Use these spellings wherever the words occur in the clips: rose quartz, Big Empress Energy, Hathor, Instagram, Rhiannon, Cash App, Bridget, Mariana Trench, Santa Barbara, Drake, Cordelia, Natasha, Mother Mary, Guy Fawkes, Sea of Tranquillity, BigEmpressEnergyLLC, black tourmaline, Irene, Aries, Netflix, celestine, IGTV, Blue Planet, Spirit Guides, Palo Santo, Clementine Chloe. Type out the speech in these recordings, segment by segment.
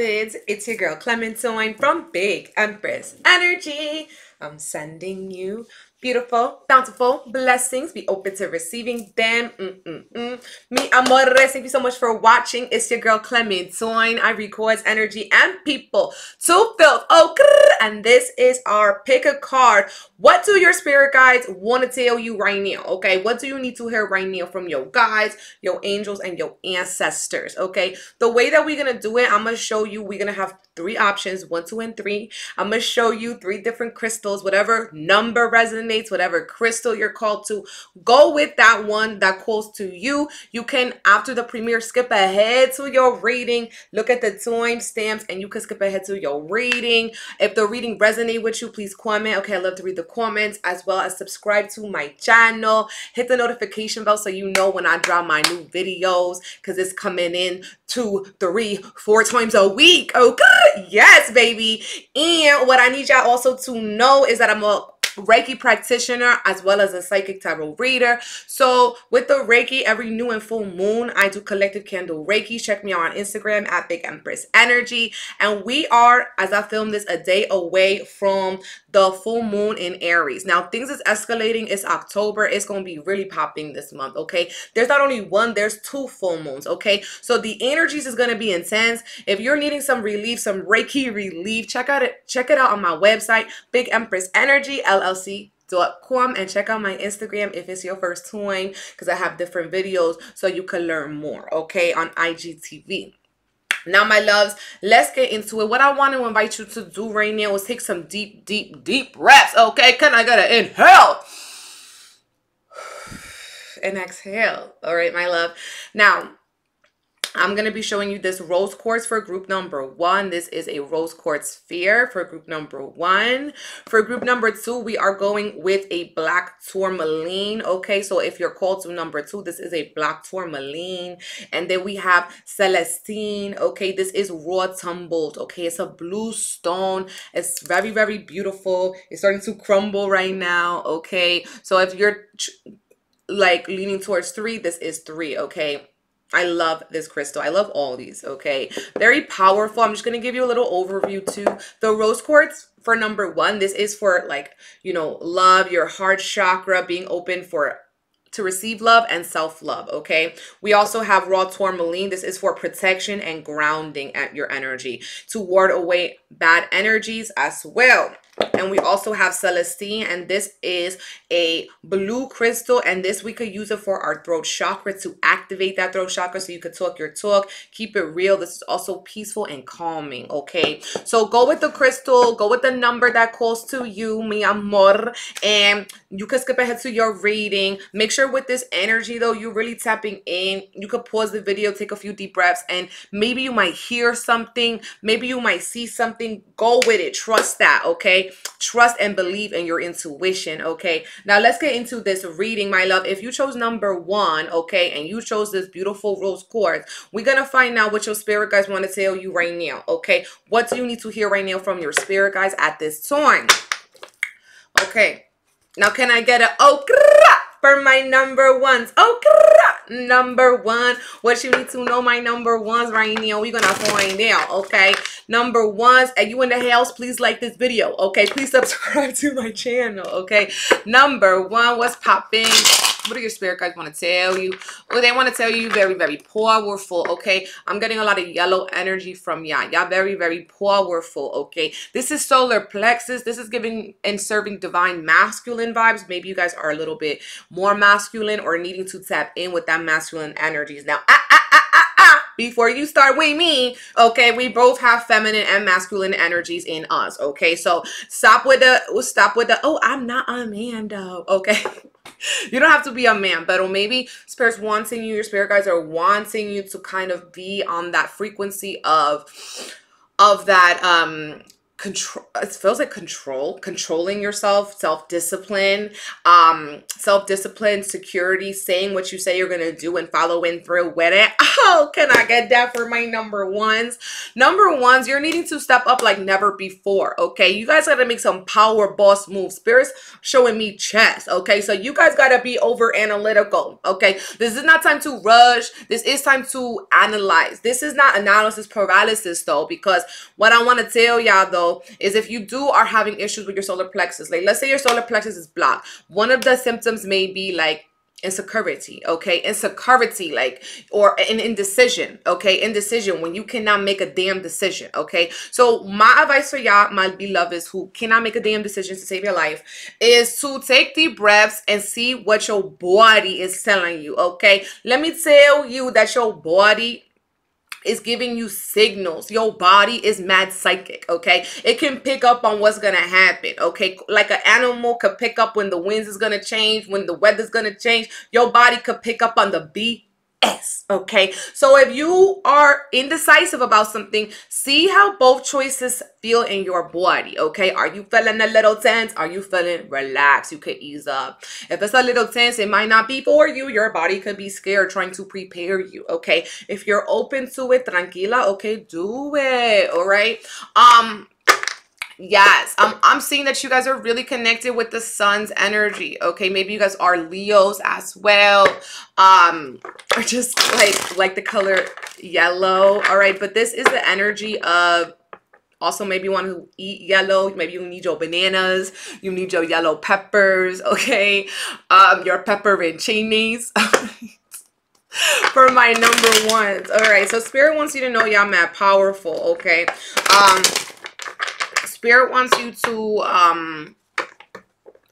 It's your girl Clementine from Big Empress Energy. I'm sending you beautiful, bountiful blessings. Be open to receiving them. Mi amores, thank you so much for watching. It's your girl Clementine. I record energy and people to filth. Oh, and this is our pick a card. What do your spirit guides want to tell you right now? Okay, what do you need to hear right now from your guides, your angels, and your ancestors? Okay, the way that we're gonna do it, I'm gonna show you. We're gonna have three options: 1, 2, and 3. I'm gonna show you three different crystals, whatever number resonates. Whatever crystal you're called to, go with that one that calls to you. You can, after the premiere, skip ahead to your reading. Look at the time stamps and you can skip ahead to your reading. If the reading resonates with you, please comment. Okay, I love to read the comments, as well as subscribe to my channel. Hit the notification bell so you know when I drop my new videos, because it's coming in 2, 3, 4 times a week. Okay, yes baby. And what I need y'all also to know is that I'm a Reiki practitioner as well as a psychic tarot reader. So with the Reiki, every new and full moon I do collective candle Reiki. Check me out on Instagram at Big Empress Energy. And we are, as I film this, a day away from the full moon in Aries. Now things is escalating. It's October. It's gonna be really popping this month. Okay, there's not only one, there's 2 full moons. Okay, so the energies is gonna be intense. If you're needing some relief, some Reiki relief, check it out on my website, Big Empress Energy LLC. LLC.com, and check out my Instagram if it's your first time, because I have different videos so you can learn more, okay, on IGTV. Now, my loves, let's get into it. What I want to invite you to do right now is take some deep, deep, deep breaths, okay? Can I get an inhale? And exhale, all right, my love. Now, I'm going to be showing you this rose quartz for group number 1. This is a rose quartz sphere for group number 1. For group number 2, we are going with a black tourmaline. Okay, so if you're called to number 2, this is a black tourmaline. And then we have celestine. Okay, this is raw tumbled. Okay, it's a blue stone. It's very, very beautiful. It's starting to crumble right now. Okay, so if you're like leaning towards 3, this is 3. Okay. I love this crystal. I love all these, okay? Very powerful. I'm just going to give you a little overview too. The rose quartz for number 1, this is for, like, you know, love, your heart chakra, being open for to receive love and self-love, okay? We also have raw tourmaline. This is for protection and grounding at your energy, to ward away bad energies as well. And we also have celestine, and this is a blue crystal, and this we could use it for our throat chakra, to activate that throat chakra so you could talk your talk, keep it real. This is also peaceful and calming, okay? So go with the crystal, go with the number that calls to you, mi amor, and you can skip ahead to your reading. Make sure with this energy though, you're really tapping in. You could pause the video, take a few deep breaths, and maybe you might hear something, maybe you might see something. Go with it, trust that, okay? Trust and believe in your intuition, okay? Now let's get into this reading, my love. If you chose number 1, okay, and you chose this beautiful rose quartz, we're gonna find out what your spirit guides want to tell you right now, okay? What do you need to hear right now from your spirit guides at this time? Okay, now can I get a oh for my number 1s? Oh, number 1, what you need to know, my number 1s right now, we're gonna find out, okay? Number 1s, are you in the house? Please like this video, okay? Please subscribe to my channel, okay? Number 1, what's popping? What do your spirit guides want to tell you? Well, they want to tell you very, very powerful, okay? I'm getting a lot of yellow energy from y'all. Y'all very, very powerful, okay? This is solar plexus. This is giving and serving divine masculine vibes. Maybe you guys are a little bit more masculine or needing to tap in with that masculine energies. Now, before you start with me, okay, we both have feminine and masculine energies in us, okay? So stop with the oh, I'm not a man though, okay? You don't have to be a man, but or maybe spirit's wanting you, your spirit guides are wanting you to kind of be on that frequency of that control, it feels like controlling yourself, self-discipline, security, saying what you say you're gonna do and following through with it. Oh, can I get that for my number ones? Number ones, you're needing to step up like never before, okay? You guys gotta make some power boss moves. Spirit's showing me chess, okay? So you guys gotta be over analytical, okay? This is not time to rush. This is time to analyze. This is not analysis paralysis though, because what I want to tell y'all though is if you do are having issues with your solar plexus, like let's say your solar plexus is blocked, one of the symptoms may be like insecurity, okay? Insecurity, like, or an indecision, okay? Indecision, when you cannot make a damn decision, okay? So my advice for y'all, my beloveds who cannot make a damn decision to save your life, is to take deep breaths and see what your body is telling you, okay? Let me tell you that your body is giving you signals. Your body is mad psychic, okay? It can pick up on what's gonna happen, okay? Like an animal could pick up when the winds is gonna change, when the weather's gonna change. Your body could pick up on the BS, okay? So if you are indecisive about something, see how both choices feel in your body, okay? Are you feeling a little tense? Are you feeling relaxed? You could ease up. If it's a little tense, it might not be for you. Your body could be scared, trying to prepare you, okay? If you're open to it, tranquila, okay, do it, all right? Yes, I'm seeing that you guys are really connected with the sun's energy, okay? Maybe you guys are Leos as well, or just like the color yellow, all right? But this is the energy of also maybe you want to eat yellow. Maybe you need your bananas. You need your yellow peppers, okay? Your pepperoncinis. For my number ones. All right, so Spirit wants you to know y'all mad powerful, okay? Spirit wants you to...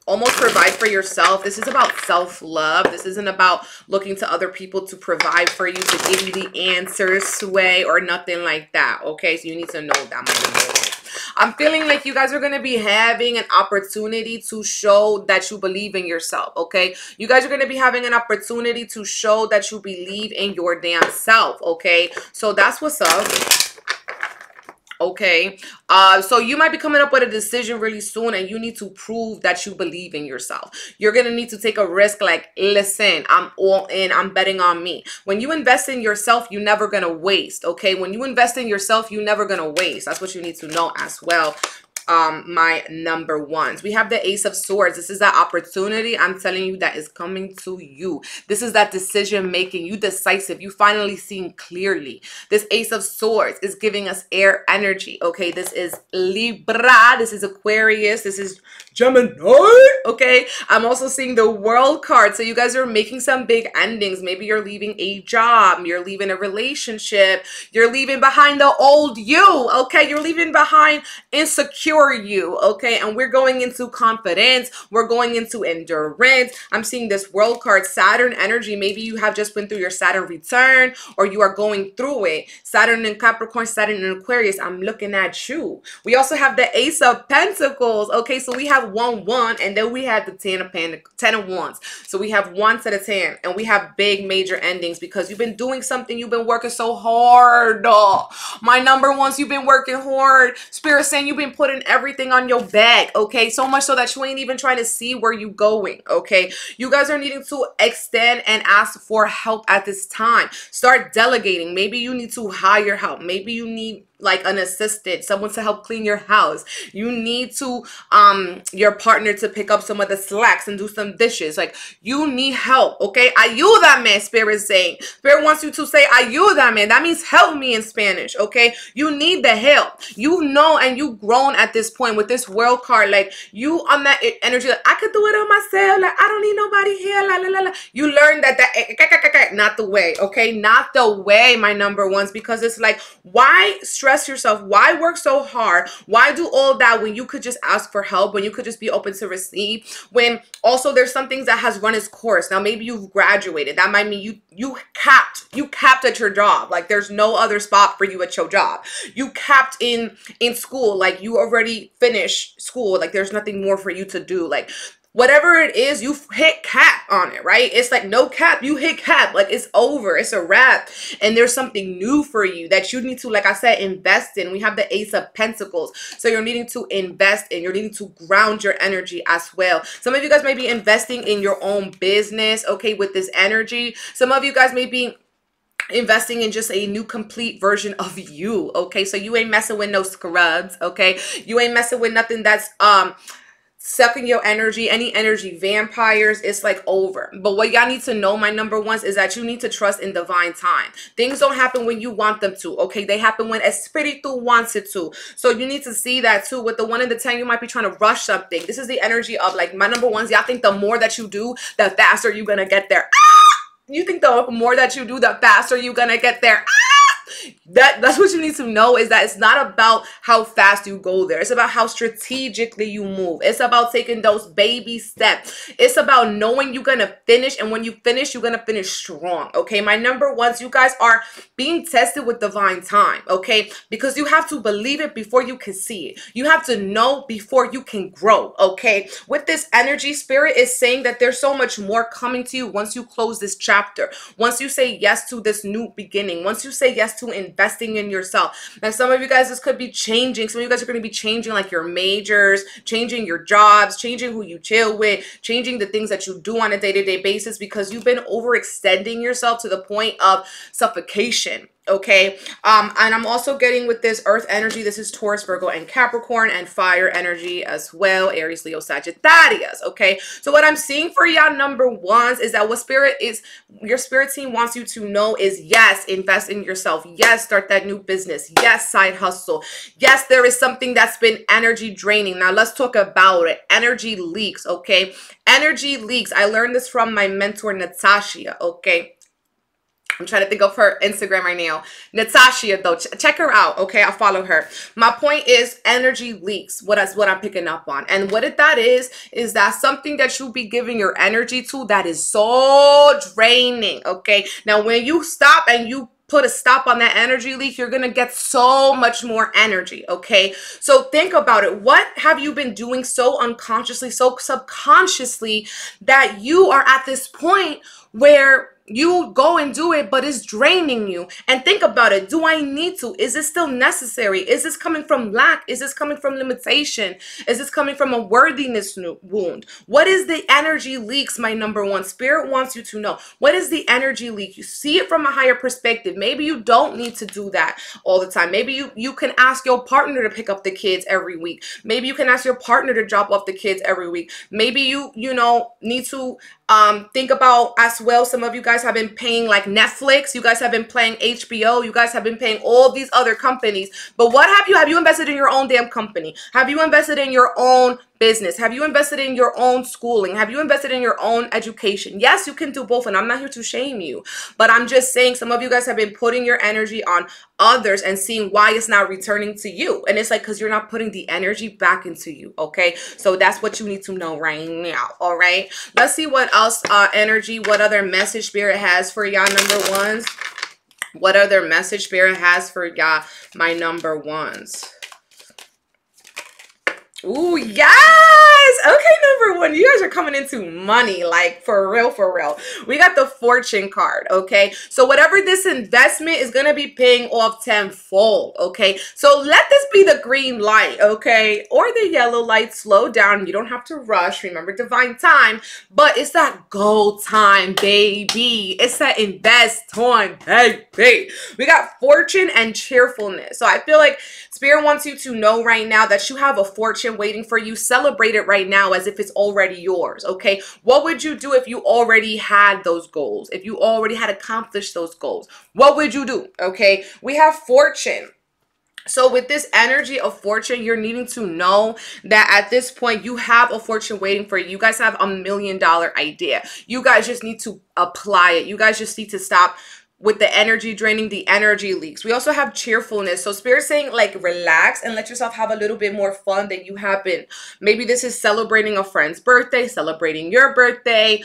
almost provide for yourself. This is about self-love. This isn't about looking to other people to provide for you, to give you the answers, sway, or nothing like that, okay? So you need to know that, my number one. I'm feeling like you guys are going to be having an opportunity to show that you believe in yourself, okay? You guys are going to be having an opportunity to show that you believe in your damn self, okay? So that's what's up. Okay, so you might be coming up with a decision really soon and you need to prove that you believe in yourself. You're gonna need to take a risk, like, listen, I'm all in, I'm betting on me. When you invest in yourself, you're never gonna waste, okay? When you invest in yourself, you're never gonna waste. That's what you need to know as well. My number ones, we have the Ace of Swords. This is that opportunity I'm telling you that is coming to you. This is that decision making. You decisive, you finally seeing clearly. This Ace of Swords is giving us air energy, okay? This is Libra, this is Aquarius, this is Gemini, okay? I'm also seeing the World card. So you guys are making some big endings. Maybe you're leaving a job, you're leaving a relationship, you're leaving behind the old you, okay? You're leaving behind insecure you, okay? And we're going into confidence, we're going into endurance. I'm seeing this World card, Saturn energy. Maybe you have just been through your Saturn return or you are going through it. Saturn in Capricorn, Saturn in Aquarius, I'm looking at you. We also have the Ace of Pentacles, okay? So we have 1-1 and then we have the 10 of Wands. So we have 1 to the 10 and we have big major endings because you've been doing something, you've been working so hard. Oh, my number ones, you've been working hard. Spirit saying you've been putting everything on your back, okay? So much so that you ain't even trying to see where you going, okay? You guys are needing to extend and ask for help at this time. Start delegating. Maybe you need to hire help. Maybe you need like an assistant, someone to help clean your house. You need to your partner to pick up some of the slacks and do some dishes. Like, you need help, okay? Ayúdame, Spirit is saying. Spirit wants you to say ayúdame. That means help me in Spanish, okay? You need the help. You know, and you grown at this point with this World card. Like, you on that energy, like, I could do it on myself. Like, I don't need nobody here. La la la la. You learn that not the way, okay? Not the way, my number ones, because it's like, why stress yourself? Why work so hard? Why do all that when you could just ask for help, when you could just be open to receive, when also there's some things that has run its course? Now, maybe you've graduated. That might mean you capped at your job. Like, there's no other spot for you at your job. You capped in school. Like, you already finished school. Like, there's nothing more for you to do. Like, whatever it is, you hit cap on it, right? It's like no cap, you hit cap, like it's over, it's a wrap. And there's something new for you that you need to, like I said, invest in. We have the Ace of Pentacles. So you're needing to invest in, you're needing to ground your energy as well. Some of you guys may be investing in your own business, okay, with this energy. Some of you guys may be investing in just a new complete version of you, okay? So you ain't messing with no scrubs, okay? You ain't messing with nothing that's sucking your energy, any energy vampires. It's like over. But what y'all need to know, my number ones, is that you need to trust in divine time. Things don't happen when you want them to, okay? They happen when Espiritu wants it to. So you need to see that too. With the 1 and the 10, you might be trying to rush something. This is the energy of, like, my number ones, y'all think the more that you do, the faster you're gonna get there. You think the more that you do, the faster you're gonna get there. That's what you need to know, is that it's not about how fast you go there. It's about how strategically you move. It's about taking those baby steps. It's about knowing you're going to finish, and when you finish, you're going to finish strong, okay? My number ones, you guys are being tested with divine time, okay? Because you have to believe it before you can see it. You have to know before you can grow, okay? With this energy, Spirit is saying that there's so much more coming to you once you close this chapter. Once you say yes to this new beginning. Once you say yes to investing in yourself. Now, some of you guys, this could be changing. Some of you guys are going to be changing, like, your majors, changing your jobs, changing who you chill with, changing the things that you do on a day-to-day basis, because you've been overextending yourself to the point of suffocation. Okay, and I'm also getting with this earth energy, this is Taurus, Virgo, and Capricorn, and fire energy as well, Aries, Leo, Sagittarius, okay? So what I'm seeing for y'all number ones is that what Spirit is, your Spirit team wants you to know is, yes, invest in yourself. Yes, start that new business. Yes, side hustle. Yes, there is something that's been energy draining. Now let's talk about it. Energy leaks, okay? Energy leaks. I learned this from my mentor, Natasha, okay? I'm trying to think of her Instagram right now. Natasha, though. Check her out, okay? I follow her. My point is energy leaks, what I'm picking up on. And what that is that something that you be giving your energy to that is so draining, okay? Now, when you stop and you put a stop on that energy leak, you're gonna get so much more energy, okay? So think about it. What have you been doing so unconsciously, so subconsciously, that you are at this point where you go and do it, but it's draining you? And think about it. Do I need to? Is this still necessary? Is this coming from lack? Is this coming from limitation? Is this coming from a worthiness wound? What is the energy leaks, my number one? Spirit wants you to know. What is the energy leak? You see it from a higher perspective. Maybe you don't need to do that all the time. Maybe you can ask your partner to pick up the kids every week. Maybe you can ask your partner to drop off the kids every week. Maybe you know, need to think about as well. Some of you guys have been paying, like, Netflix. You guys have been paying HBO. You guys have been paying all these other companies. But what have you invested in your own damn company? Have you invested in your own business? Have you invested in your own schooling? Have you invested in your own education? Yes, you can do both, and I'm not here to shame you, but I'm just saying some of you guys have been putting your energy on others and seeing why it's not returning to you. And it's like, because you're not putting the energy back into you, okay? So that's what you need to know right now. All right, let's see what else what other message Spirit has for y'all number ones. What other message Spirit has for y'all, my number ones? Ooh, yes! Okay, number one, you guys are coming into money, like, for real, for real. We got the Fortune card, okay? So whatever this investment is going to be paying off tenfold, okay? So let this be the green light, okay? Or the yellow light. Slow down. You don't have to rush. Remember, divine time. But it's that go time, baby. It's that invest time, baby. We got fortune and cheerfulness. So I feel like Spirit wants you to know right now that you have a fortune waiting for you. Celebrate it right now as if it's already yours, okay? What would you do if you already had those goals? If you already had accomplished those goals, what would you do? Okay, we have fortune. So with this energy of fortune, you're needing to know that at this point, you have a fortune waiting for you. You guys have $1 million idea. You guys just need to apply it. You guys just need to stop with the energy draining, the energy leaks. We also have cheerfulness. So Spirit's saying, like, relax and let yourself have a little bit more fun than you have been. Maybe this is celebrating a friend's birthday, celebrating your birthday,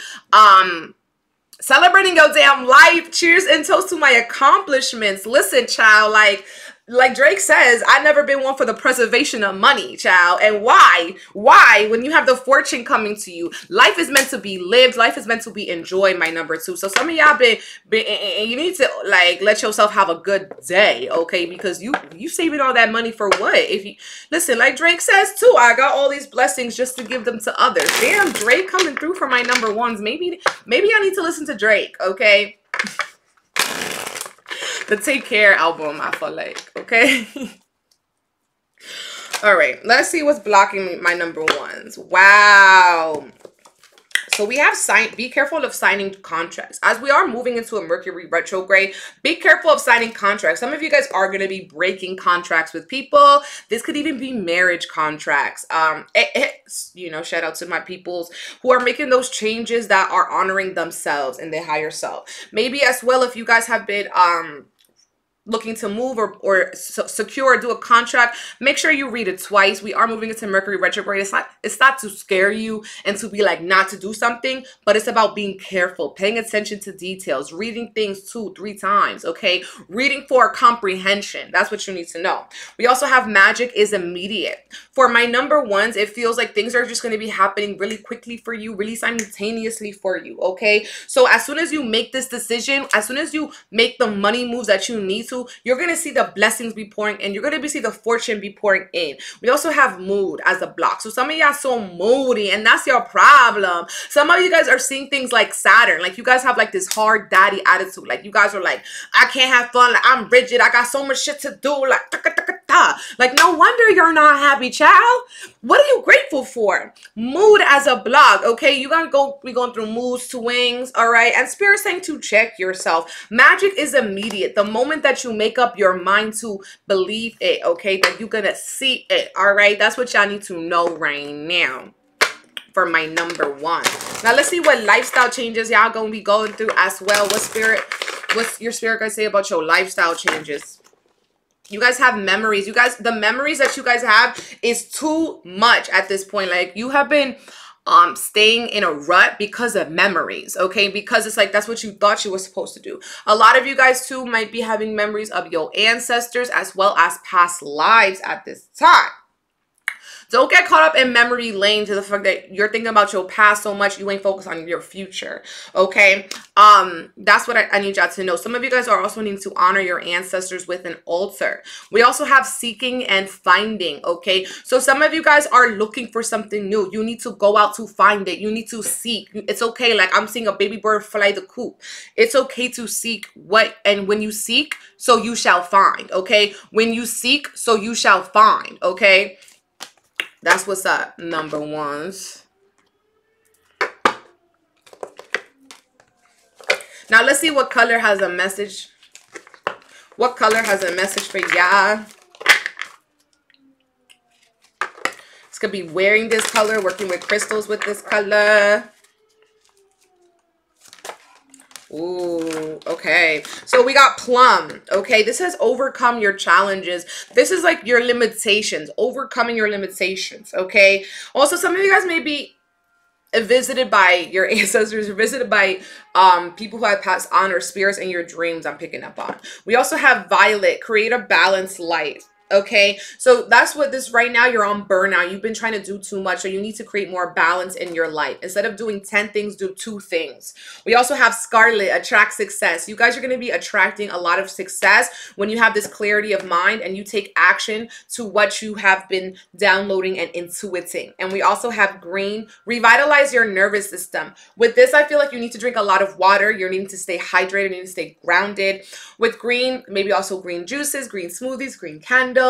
celebrating your damn life. Cheers and toast to my accomplishments. Listen, child, like, Like Drake says, I've never been one for the preservation of money, child. And why? Why? When you have the fortune coming to you, life is meant to be lived. Life is meant to be enjoyed, my number two. So some of y'all been and you need to, like, let yourself have a good day, okay? Because you saving all that money for what? If you listen, like Drake says too, I got all these blessings just to give them to others. Damn, Drake coming through for my number ones. Maybe I need to listen to Drake, okay? The Take Care album, I feel like, okay? All right, let's see what's blocking my number ones. Wow. So we have be careful of signing contracts. As we are moving into a Mercury retrograde, be careful of signing contracts. Some of you guys are going to be breaking contracts with people. This could even be marriage contracts. You know, shout out to my peoples who are making those changes that are honoring themselves and their higher self. Maybe as well, if you guys have been looking to move or secure or do a contract, make sure you read it twice. We are moving into Mercury retrograde. It's not to scare you and to be like not to do something, but it's about being careful, paying attention to details, reading things 2-3 times, okay? Reading for comprehension. That's what you need to know. We also have magic is immediate. For my number ones, it feels like things are just going to be happening really quickly for you, really simultaneously for you, okay? So as soon as you make this decision, as soon as you make the money moves that you need to, you're going to see the blessings be pouring in. You're going to see the fortune be pouring in. We also have mood as a block. So some of y'all so moody, and that's your problem. Some of you guys are seeing things like Saturn. Like you guys have like this hard daddy attitude. Like you guys are like, I can't have fun. Like, I'm rigid. I got so much shit to do. Like, like no wonder you're not happy, child. What are you grateful for? Mood as a block, okay? You're going to go, we're going through moods, swings, all right? And spirit saying to check yourself. Magic is immediate. The moment that you make up your mind to believe it, okay, that you're gonna see it, all right? That's what y'all need to know right now for my number one. Now let's see what lifestyle changes y'all gonna be going through as well. What's your spirit gonna say about your lifestyle changes? You guys have memories. You guys, the memories that you guys have is too much at this point. Like you have been staying in a rut because of memories, okay? Because it's like that's what you thought you were supposed to do. A lot of you guys too might be having memories of your ancestors as well as past lives at this time. Don't get caught up in memory lane to the fact that you're thinking about your past so much you ain't focused on your future, okay? That's what I need y'all to know. Some of you guys are also needing to honor your ancestors with an altar. We also have seeking and finding, okay? So some of you guys are looking for something new. You need to go out to find it. You need to seek. It's okay. Like I'm seeing a baby bird fly the coop. It's okay to seek what, and when you seek, so you shall find, okay? When you seek, so you shall find, okay? That's what's up, number ones. Now, let's see what color has a message. What color has a message for y'all? This could be wearing this color, working with crystals with this color. Ooh, okay. So we got plum, okay? This has overcome your challenges. This is like your limitations, overcoming your limitations, okay? Also, some of you guys may be visited by your ancestors, visited by people who have passed on or spirits in your dreams, I'm picking up on. We also have violet, create a balanced life. Okay, so that's what this right now, you're on burnout. You've been trying to do too much, so you need to create more balance in your life. Instead of doing 10 things, do 2 things. We also have scarlet, attract success. You guys are going to be attracting a lot of success when you have this clarity of mind and you take action to what you have been downloading and intuiting. And we also have green, revitalize your nervous system. With this, I feel like you need to drink a lot of water. You're needing to stay hydrated, you need to stay grounded. With green, maybe also green juices, green smoothies, green candles.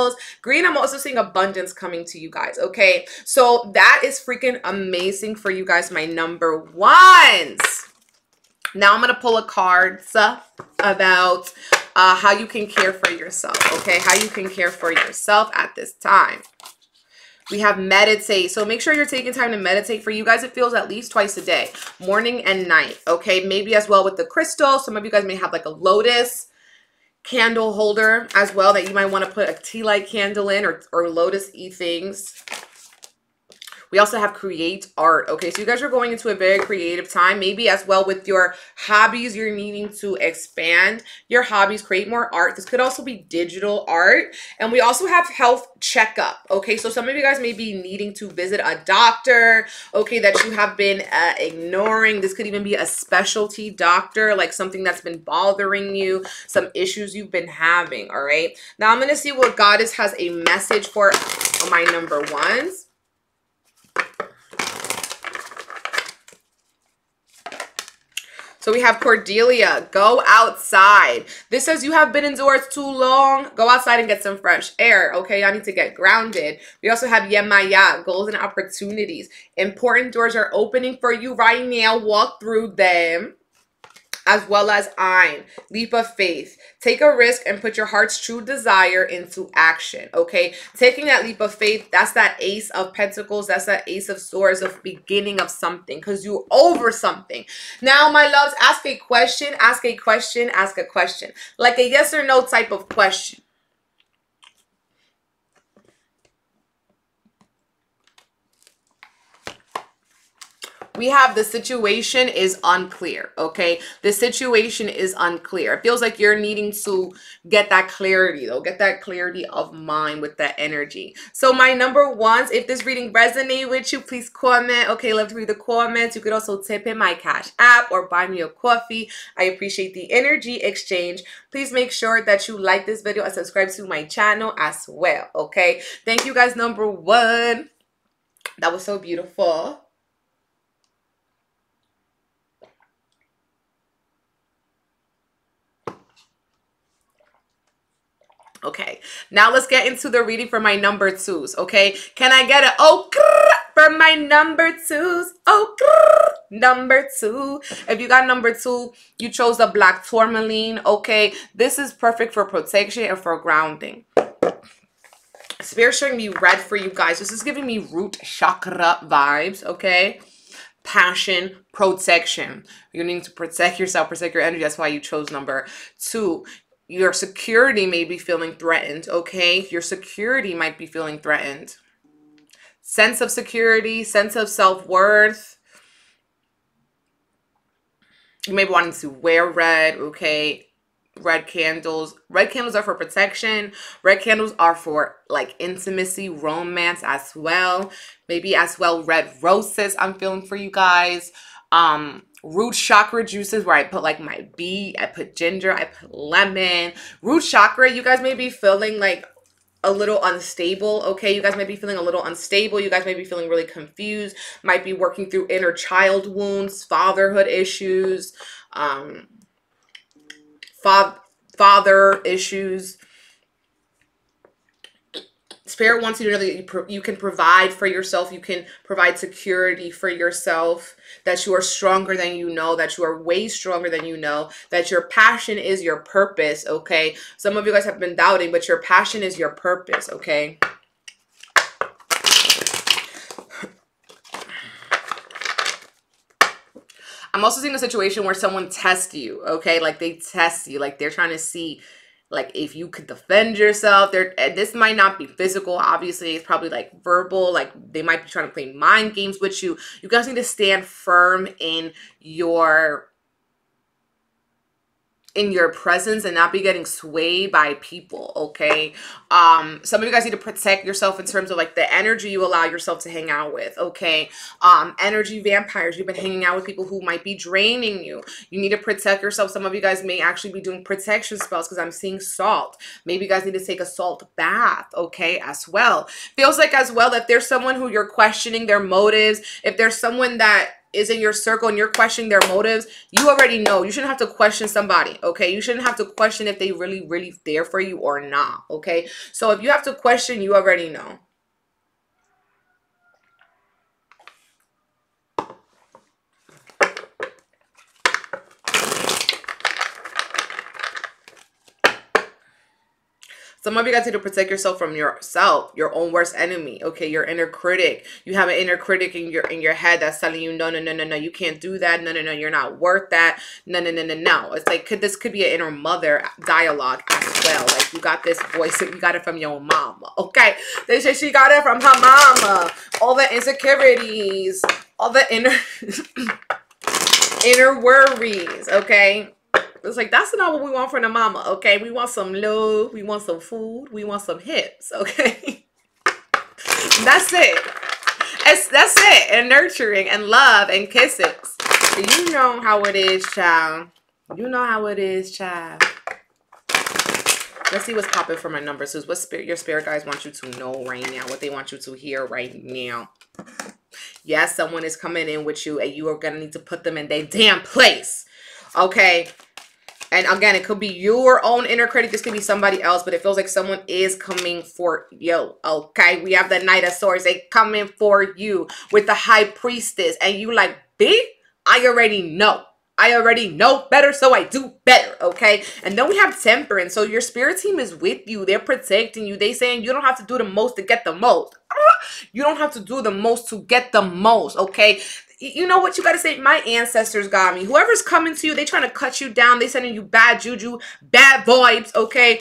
Green, I'm also seeing abundance coming to you guys, okay? So that is freaking amazing for you guys, my number ones. Now I'm gonna pull a card about how you can care for yourself, okay? How you can care for yourself at this time. We have meditate. So make sure you're taking time to meditate. For you guys, it feels at least twice a day, morning and night, okay? Maybe as well with the crystal. Some of you guys may have like a lotus candle holder as well that you might want to put a tea light candle in, or lotus e things. We also have create art. Okay, so you guys are going into a very creative time, maybe as well with your hobbies. You're needing to expand your hobbies, create more art. This could also be digital art. And we also have health checkup. Okay, so some of you guys may be needing to visit a doctor, okay, that you have been ignoring. This could even be a specialty doctor, like something that's been bothering you, some issues you've been having. All right, now I'm going to see what Goddess has a message for my number ones. So we have Cordelia, go outside. This says you have been indoors too long. Go outside and get some fresh air, okay? I need to get grounded. We also have Yemaya, golden opportunities. Important doors are opening for you right now. Walk through them. As well as I'm leap of faith. Take a risk and put your heart's true desire into action, okay? Taking that leap of faith, that's that Ace of Pentacles, that's that Ace of Swords, of beginning of something, because you're over something. Now, my loves, ask a question, ask a question, ask a question. Like a yes or no type of question. We have the situation is unclear, okay? The situation is unclear. It feels like you're needing to get that clarity, though. Get that clarity of mind with that energy. So my number ones, if this reading resonated with you, please comment. Okay, love to read the comments. You could also tip in my Cash App or buy me a coffee. I appreciate the energy exchange. Please make sure that you like this video and subscribe to my channel as well, okay? Thank you guys, number one. That was so beautiful. Okay, now let's get into the reading for my number twos, okay? Can I get an oh for my number twos? Oh, number two. If you got number two, you chose the black tourmaline, okay? This is perfect for protection and for grounding. Spirit showing me red for you guys. This is giving me root chakra vibes, okay? Passion, protection. You need to protect yourself, protect your energy. That's why you chose number two. Your security may be feeling threatened, okay? Your security might be feeling threatened. Sense of security, sense of self-worth. You may be wanting to wear red, okay? Red candles. Red candles are for protection. Red candles are for, like, intimacy, romance as well. Maybe as well red roses I'm feeling for you guys. Root chakra juices, where I put like my bee, I put ginger, I put lemon. Root chakra, you guys may be feeling like a little unstable, okay? You guys may be feeling a little unstable. You guys may be feeling really confused. Might be working through inner child wounds, fatherhood issues, father issues. Spirit wants you to know that you can provide for yourself. You can provide security for yourself, that you are stronger than you know, that you are way stronger than you know, that your passion is your purpose, okay? Some of you guys have been doubting, but your passion is your purpose, okay? I'm also seeing a situation where someone tests you, okay? Like they test you, like they're trying to see, like, if you could defend yourself. This might not be physical, obviously. It's probably, like, verbal. Like, they might be trying to play mind games with you. You guys need to stand firm in your presence and not be getting swayed by people, okay? Some of you guys need to protect yourself in terms of, like, the energy you allow yourself to hang out with, okay? Energy vampires, you've been hanging out with people who might be draining you. You need to protect yourself. Some of you guys may actually be doing protection spells because I'm seeing salt. Maybe you guys need to take a salt bath, okay, as well. Feels like as well that there's someone who you're questioning their motives. If there's someone that is in your circle and you're questioning their motives, you already know. You shouldn't have to question somebody, okay? You shouldn't have to question if they really there for you or not, okay? So if you have to question, you already know. Some of you guys need to protect yourself from yourself, your own worst enemy, okay? Your inner critic. You have an inner critic in your head that's telling you, no, no, no, no, no, you can't do that. No, no, no, you're not worth that. No, no, no, no, no. It's like, this could be an inner mother dialogue as well. Like, you got this voice and you got it from your mama, okay? They say she got it from her mama. All the insecurities, all the inner worries, okay? It's like, that's not what we want from the mama, okay? We want some love. We want some food. We want some hips, okay? That's it. That's it. And nurturing and love and kisses. So you know how it is, child. You know how it is, child. Let's see what's popping for my numbers. What spirit, your spirit guys want you to know right now. What they want you to hear right now. Yes, someone is coming in with you, and you are going to need to put them in their damn place, okay? And again, it could be your own inner critic. This could be somebody else, but it feels like someone is coming for you, okay? We have the Knight of Swords. They coming for you with the High Priestess, and you like, B, I already know. I already know better, so I do better, okay? And then we have Temperance. So your spirit team is with you. They're protecting you. They saying you don't have to do the most to get the most. You don't have to do the most to get the most, okay? You know what you got to say? My ancestors got me. Whoever's coming to you, they trying to cut you down. They sending you bad juju, bad vibes, okay?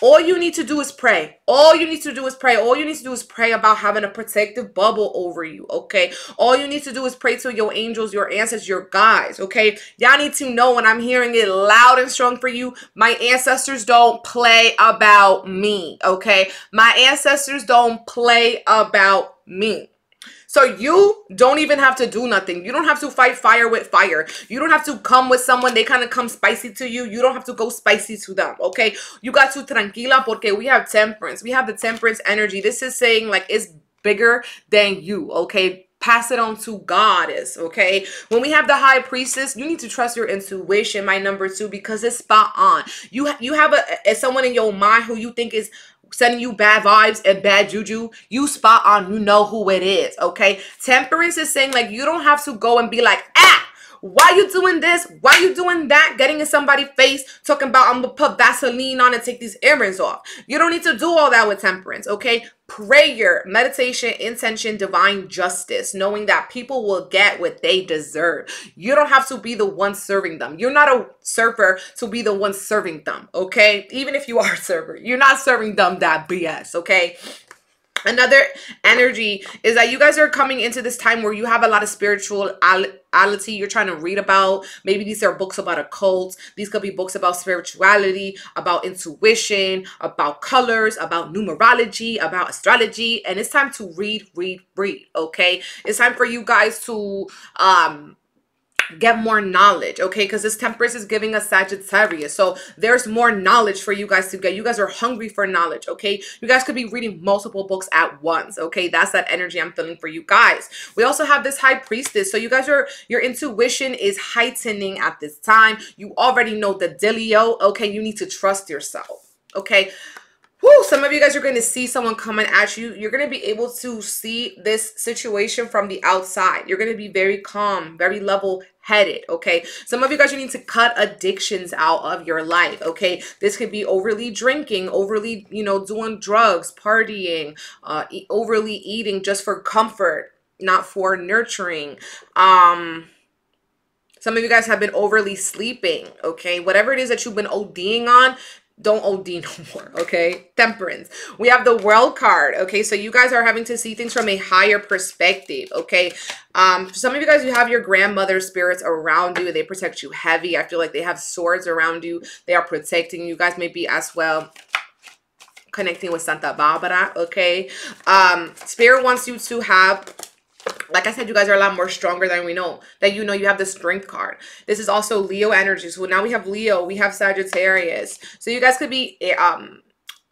All you need to do is pray. All you need to do is pray. All you need to do is pray about having a protective bubble over you, okay? All you need to do is pray to your angels, your ancestors, your guides, okay? Y'all need to know, and I'm hearing it loud and strong for you, my ancestors don't play about me, okay? My ancestors don't play about me. So you don't even have to do nothing. You don't have to fight fire with fire. You don't have to come with someone. They kind of come spicy to you. You don't have to go spicy to them, okay? You got to tranquila porque we have Temperance. We have the Temperance energy. This is saying like it's bigger than you, okay? Pass it on to Goddess, okay? When we have the High Priestess, you need to trust your intuition, my number two, because it's spot on. You have a someone in your mind who you think is sending you bad vibes and bad juju. You spot on. You know who it is, okay? Temperance is saying like you don't have to go and be like, ah, why you doing this? Why you doing that? Getting in somebody's face, talking about I'm gonna put Vaseline on and take these earrings off. You don't need to do all that with Temperance, okay? Prayer, meditation, intention, divine justice, knowing that people will get what they deserve. You don't have to be the one serving them. You're not a server to be the one serving them, okay? Even if you are a server, you're not serving them that BS, okay? Another energy is that you guys are coming into this time where you have a lot of spirituality you're trying to read about. Maybe these are books about occult. These could be books about spirituality, about intuition, about colors, about numerology, about astrology. And it's time to read, okay? It's time for you guys to get more knowledge, okay? Because this Temperance is giving us Sagittarius, so there's more knowledge for you guys to get. You guys are hungry for knowledge, okay? You guys could be reading multiple books at once, okay? That's that energy I'm feeling for you guys. We also have this High Priestess, so you guys are, your intuition is heightening at this time. You already know the dealio, okay? You need to trust yourself, okay? Woo, some of you guys are going to see someone coming at you. You're going to be able to see this situation from the outside. You're going to be very calm, very level-headed, okay? Some of you guys, you need to cut addictions out of your life, okay? This could be overly drinking, overly, you know, doing drugs, partying, overly eating just for comfort, not for nurturing. Some of you guys have been overly sleeping, okay? Whatever it is that you've been ODing on, don't OD no more, okay? Temperance. We have the World card, okay? So you guys are having to see things from a higher perspective, okay? Some of you guys, you have your grandmother spirits around you. They protect you heavy. I feel like they have swords around you. They are protecting you guys, maybe as well. Connecting with Santa Barbara, okay? Spirit wants you to have... Like I said, you guys are a lot more stronger than we know. That you know you have the Strength card. This is also Leo energy. So now we have Leo. We have Sagittarius. So you guys could be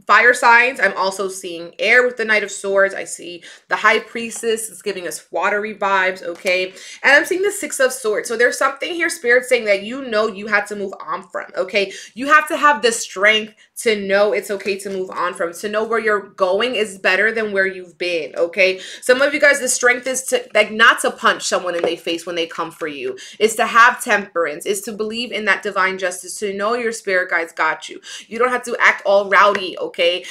fire signs. I'm also seeing air with the Knight of Swords. I see the High Priestess is giving us watery vibes, okay? And I'm seeing the Six of Swords. So there's something here, Spirit, saying that you know you had to move on from, okay? You have to have the strength to know it's okay to move on from, to know where you're going is better than where you've been, okay? Some of you guys, the strength is to, like, not to punch someone in their face when they come for you. It's to have temperance. It's to believe in that divine justice, to know your spirit guides got you. You don't have to act all rowdy, okay? okay,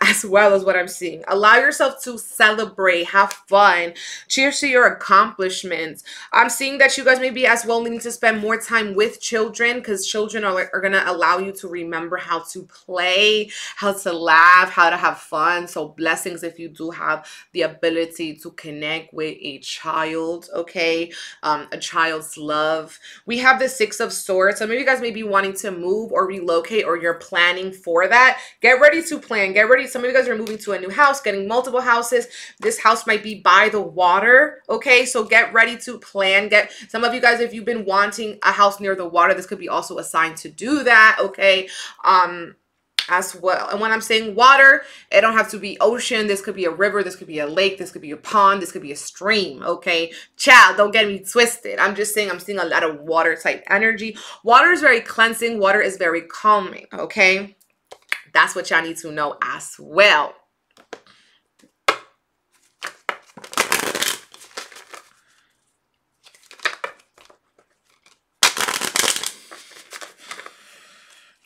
as well as what I'm seeing. Allow yourself to celebrate, have fun, cheers to your accomplishments. I'm seeing that you guys may be as well needing to spend more time with children, because children are gonna allow you to remember how to play, how to laugh, how to have fun. So blessings if you do have the ability to connect with a child, okay, a child's love. We have the Six of Swords, so maybe you guys may be wanting to move or relocate, or you're planning for that. Get ready to plan, get ready. Some of you guys are moving to a new house, getting multiple houses. This house might be by the water, okay, so get ready to plan. Get some of you guys, if you've been wanting a house near the water, this could be also a sign to do that, okay, as well. And when I'm saying water, it don't have to be ocean. This could be a river, this could be a lake, this could be a pond, this could be a stream, okay? Child, don't get me twisted. I'm just saying I'm seeing a lot of water type energy. Water is very cleansing, water is very calming, okay? That's what y'all need to know as well.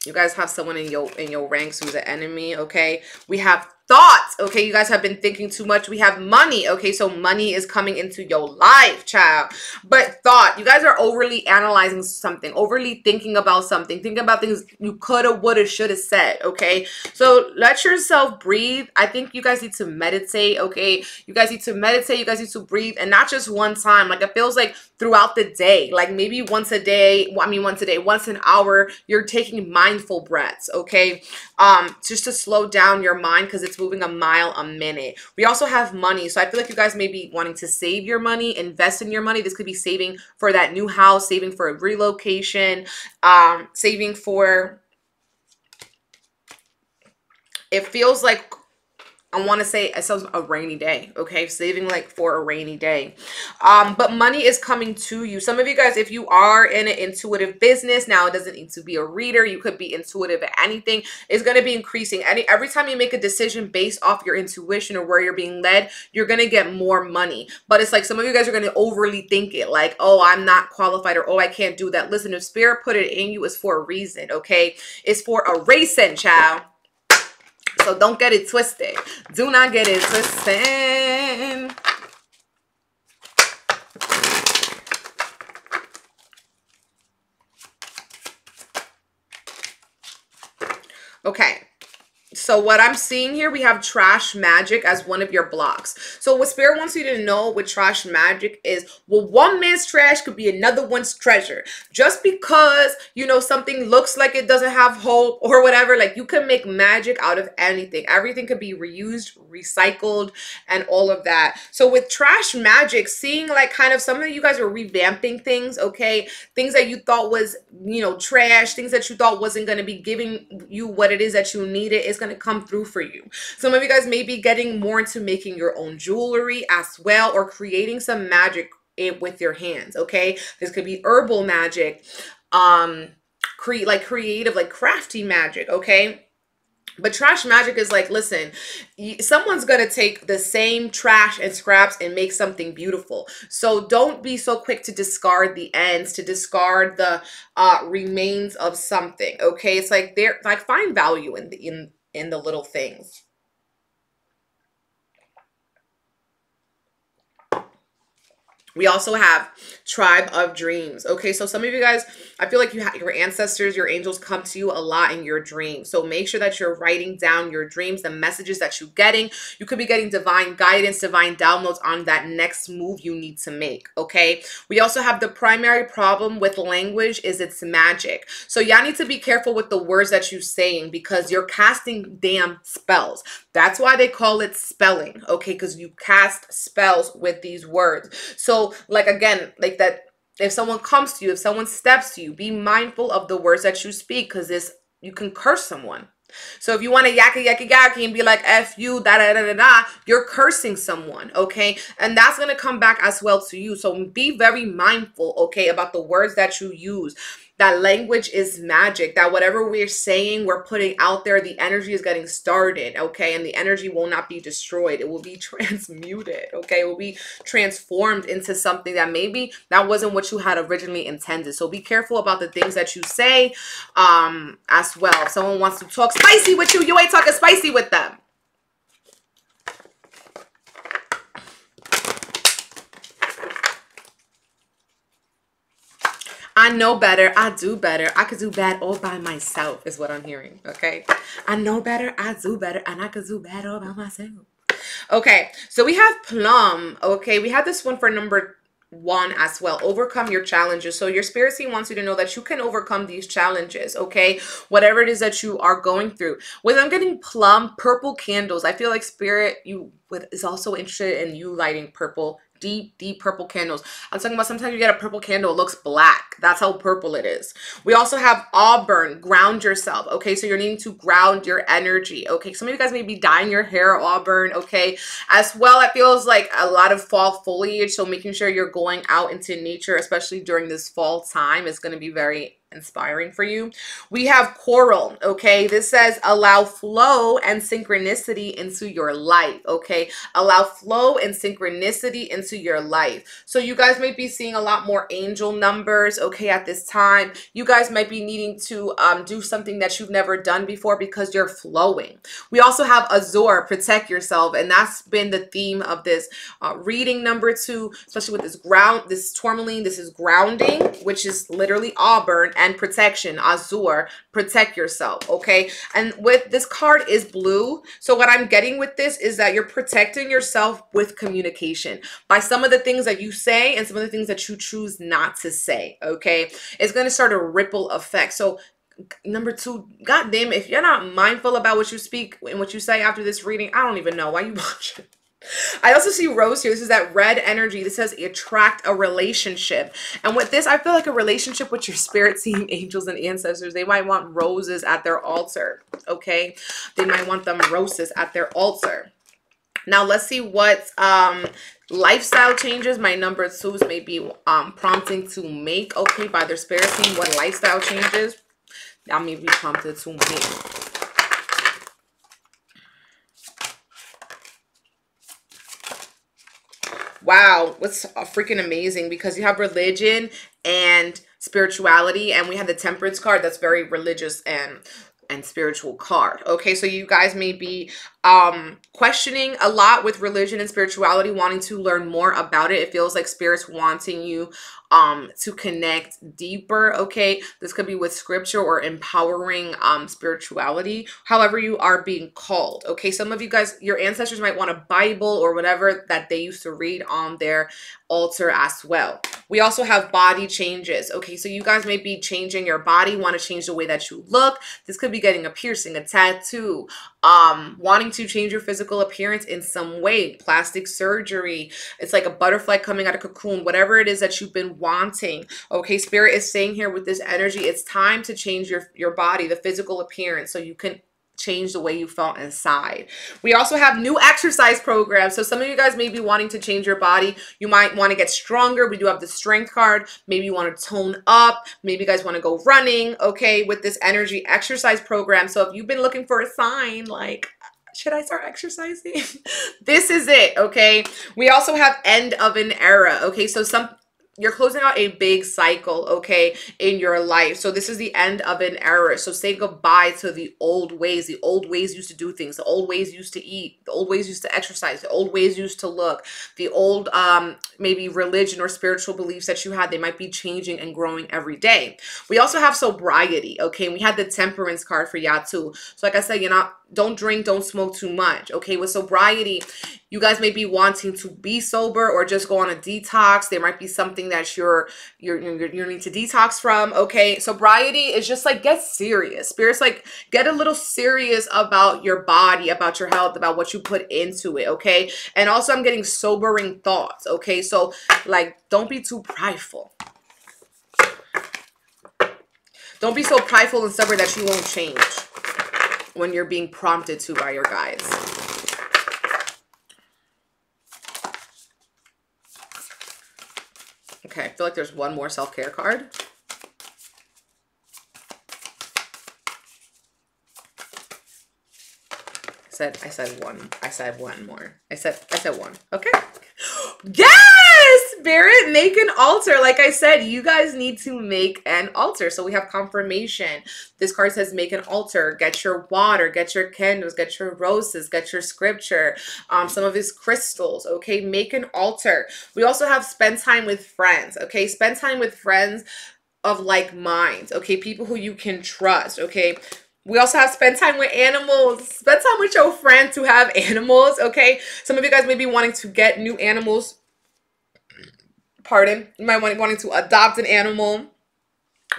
You guys have someone in your ranks who's an enemy, okay? We have thoughts, okay? You guys have been thinking too much. We have money, okay? So money is coming into your life, child. But thought, you guys are overly analyzing something, overly thinking about something, thinking about things you coulda, woulda, shoulda said, okay? So let yourself breathe. I think you guys need to meditate, okay? You guys need to meditate. You guys need to breathe, and not just one time. Like, it feels like throughout the day, like maybe once an hour, you're taking mindful breaths, okay? Just to slow down your mind, because it's moving a mile a minute. We also have money, so I feel like you guys may be wanting to save your money, invest in your money. This could be saving for that new house, saving for a relocation, saving for, it feels like, I want to say it sounds a rainy day, okay? Saving like for a rainy day. But money is coming to you. Some of you guys, if you are in an intuitive business, now it doesn't need to be a reader. You could be intuitive at anything. It's going to be increasing. Every time you make a decision based off your intuition or where you're being led, you're going to get more money. But it's like some of you guys are going to overly think it. Like, oh, I'm not qualified, or oh, I can't do that. Listen, if Spirit put it in you, it's for a reason, okay? It's for a reason, child. So don't get it twisted. Do not get it twisted. Okay. So what I'm seeing here, we have trash magic as one of your blocks. So what Spirit wants you to know with trash magic is, well, one man's trash could be another one's treasure. Just because, you know, something looks like it doesn't have hope or whatever, like, you can make magic out of anything. Everything could be reused, recycled, and all of that. So with trash magic, seeing like kind of some of you guys are revamping things, okay? Things that you thought was, you know, trash, things that you thought wasn't going to be giving you what it is that you needed, is going to come through for you. Some of you guys may be getting more into making your own jewelry as well, or creating some magic with your hands, okay? This could be herbal magic, creative, like crafty magic, okay? But trash magic is like, listen, someone's going to take the same trash and scraps and make something beautiful. So don't be so quick to discard the ends, to discard the remains of something, okay? It's like, they're like, find value in the little things. We also have Tribe of Dreams. Okay, so some of you guys, I feel like you have your ancestors, your angels come to you a lot in your dreams. So make sure that you're writing down your dreams, the messages that you're getting. You could be getting divine guidance, divine downloads on that next move you need to make, okay? We also have the primary problem with language is it's magic. So y'all need to be careful with the words that you're saying, because you're casting damn spells. That's why they call it spelling, okay? Because you cast spells with these words. So like, again, like that, if someone comes to you, if someone steps to you, be mindful of the words that you speak, because this, you can curse someone. So if you want to yakka yakka yakka and be like, F you, da da da da da, you're cursing someone, okay? And that's going to come back as well to you. So be very mindful, okay, about the words that you use. that language is magic, that whatever we're saying, we're putting out there, the energy is getting started, okay? And the energy will not be destroyed. It will be transmuted, okay? It will be transformed into something that maybe that wasn't what you had originally intended. So be careful about the things that you say as well. If someone wants to talk spicy with you, you ain't talking spicy with them. I know better. I do better. I could do bad all by myself is what I'm hearing, okay? I know better. I do better. And I could do bad all by myself. Okay, so we have Plum, okay? We have this one for number one as well. Overcome your challenges. So your spirit team wants you to know that you can overcome these challenges, okay? Whatever it is that you are going through. With I'm getting Plum, purple candles. I feel like spirit is also interested in you lighting purple candles. Deep purple candles. I'm talking about sometimes you get a purple candle, it looks black. That's how purple it is. We also have auburn, ground yourself, okay? So you're needing to ground your energy, okay? Some of you guys may be dyeing your hair auburn, okay? As well, it feels like a lot of fall foliage, so making sure you're going out into nature, especially during this fall time, is going to be very inspiring for you. We have coral, okay? This says allow flow and synchronicity into your life, okay? Allow flow and synchronicity into your life. So you guys may be seeing a lot more angel numbers, okay, at this time. You guys might be needing to do something that you've never done before because you're flowing. We also have Azure, protect yourself, and that's been the theme of this reading number two, especially with this ground, this tourmaline. This is grounding, which is literally auburn, and protection, azure, protect yourself, okay? And with this card is blue, so what I'm getting with this is that you're protecting yourself with communication by some of the things that you say and some of the things that you choose not to say, okay? It's going to start a ripple effect. So number two, god damn it, if you're not mindful about what you speak and what you say after this reading, I don't even know why you watching. I also see rose here. This is that red energy. This says attract a relationship. And with this, I feel like a relationship with your spirit team, angels, and ancestors. They might want roses at their altar, okay? They might want them roses at their altar. Now, let's see what lifestyle changes my number twos may be prompting to make, okay, by their spirit team. What lifestyle changes that may be prompted to make. Wow, what's freaking amazing, because you have religion and spirituality, and we have the temperance card. That's very religious and spiritual card, okay? So you guys may be questioning a lot with religion and spirituality, wanting to learn more about it. It feels like spirit's wanting you to connect deeper, okay? This could be with scripture or empowering spirituality, however you are being called, okay? Some of you guys, your ancestors might want a Bible or whatever that they used to read on their altar as well. We also have body changes, okay? So you guys may be changing your body, want to change the way that you look. This could be getting a piercing, a tattoo, wanting to change your physical appearance in some way, plastic surgery. It's like a butterfly coming out of cocoon, whatever it is that you've been wanting, okay? Spirit is saying here with this energy, it's time to change your body, the physical appearance, so you can change the way you felt inside. We also have new exercise programs. So some of you guys may be wanting to change your body. You might want to get stronger. We do have the strength card. Maybe you want to tone up. Maybe you guys want to go running, okay, with this energy exercise program. So if you've been looking for a sign like, should I start exercising? This is it, okay? We also have end of an era, okay? So you're closing out a big cycle, okay, in your life. So this is the end of an era. So say goodbye to the old ways. The old ways used to do things. The old ways used to eat. The old ways used to exercise. The old ways used to look. The old maybe religion or spiritual beliefs that you had, they might be changing and growing every day. We also have sobriety, okay? And we had the temperance card for y'all too. So like I said, don't drink, don't smoke too much, okay? With sobriety, you guys may be wanting to be sober or just go on a detox. There might be something that you need to detox from, okay? Sobriety is just like, get serious. Spirit's like, get a little serious about your body, about your health, about what you put into it, okay? And also I'm getting sobering thoughts, okay? So like, don't be too prideful. Don't be so prideful and stubborn that you won't change when you're being prompted to by your guides. Okay, I feel like there's one more self-care card. I said one. Okay. Yes! Barrett, make an altar. Like I said, you guys need to make an altar. So we have confirmation. This card says make an altar. Get your water. Get your candles. Get your roses. Get your scripture. Some of his crystals. Okay? Make an altar. We also have spend time with friends. Okay? Spend time with friends of like minds. Okay? People who you can trust. Okay? We also have spend time with animals. Spend time with your friends who have animals, okay? Some of you guys may be wanting to get new animals. Pardon. You might be wanting to adopt an animal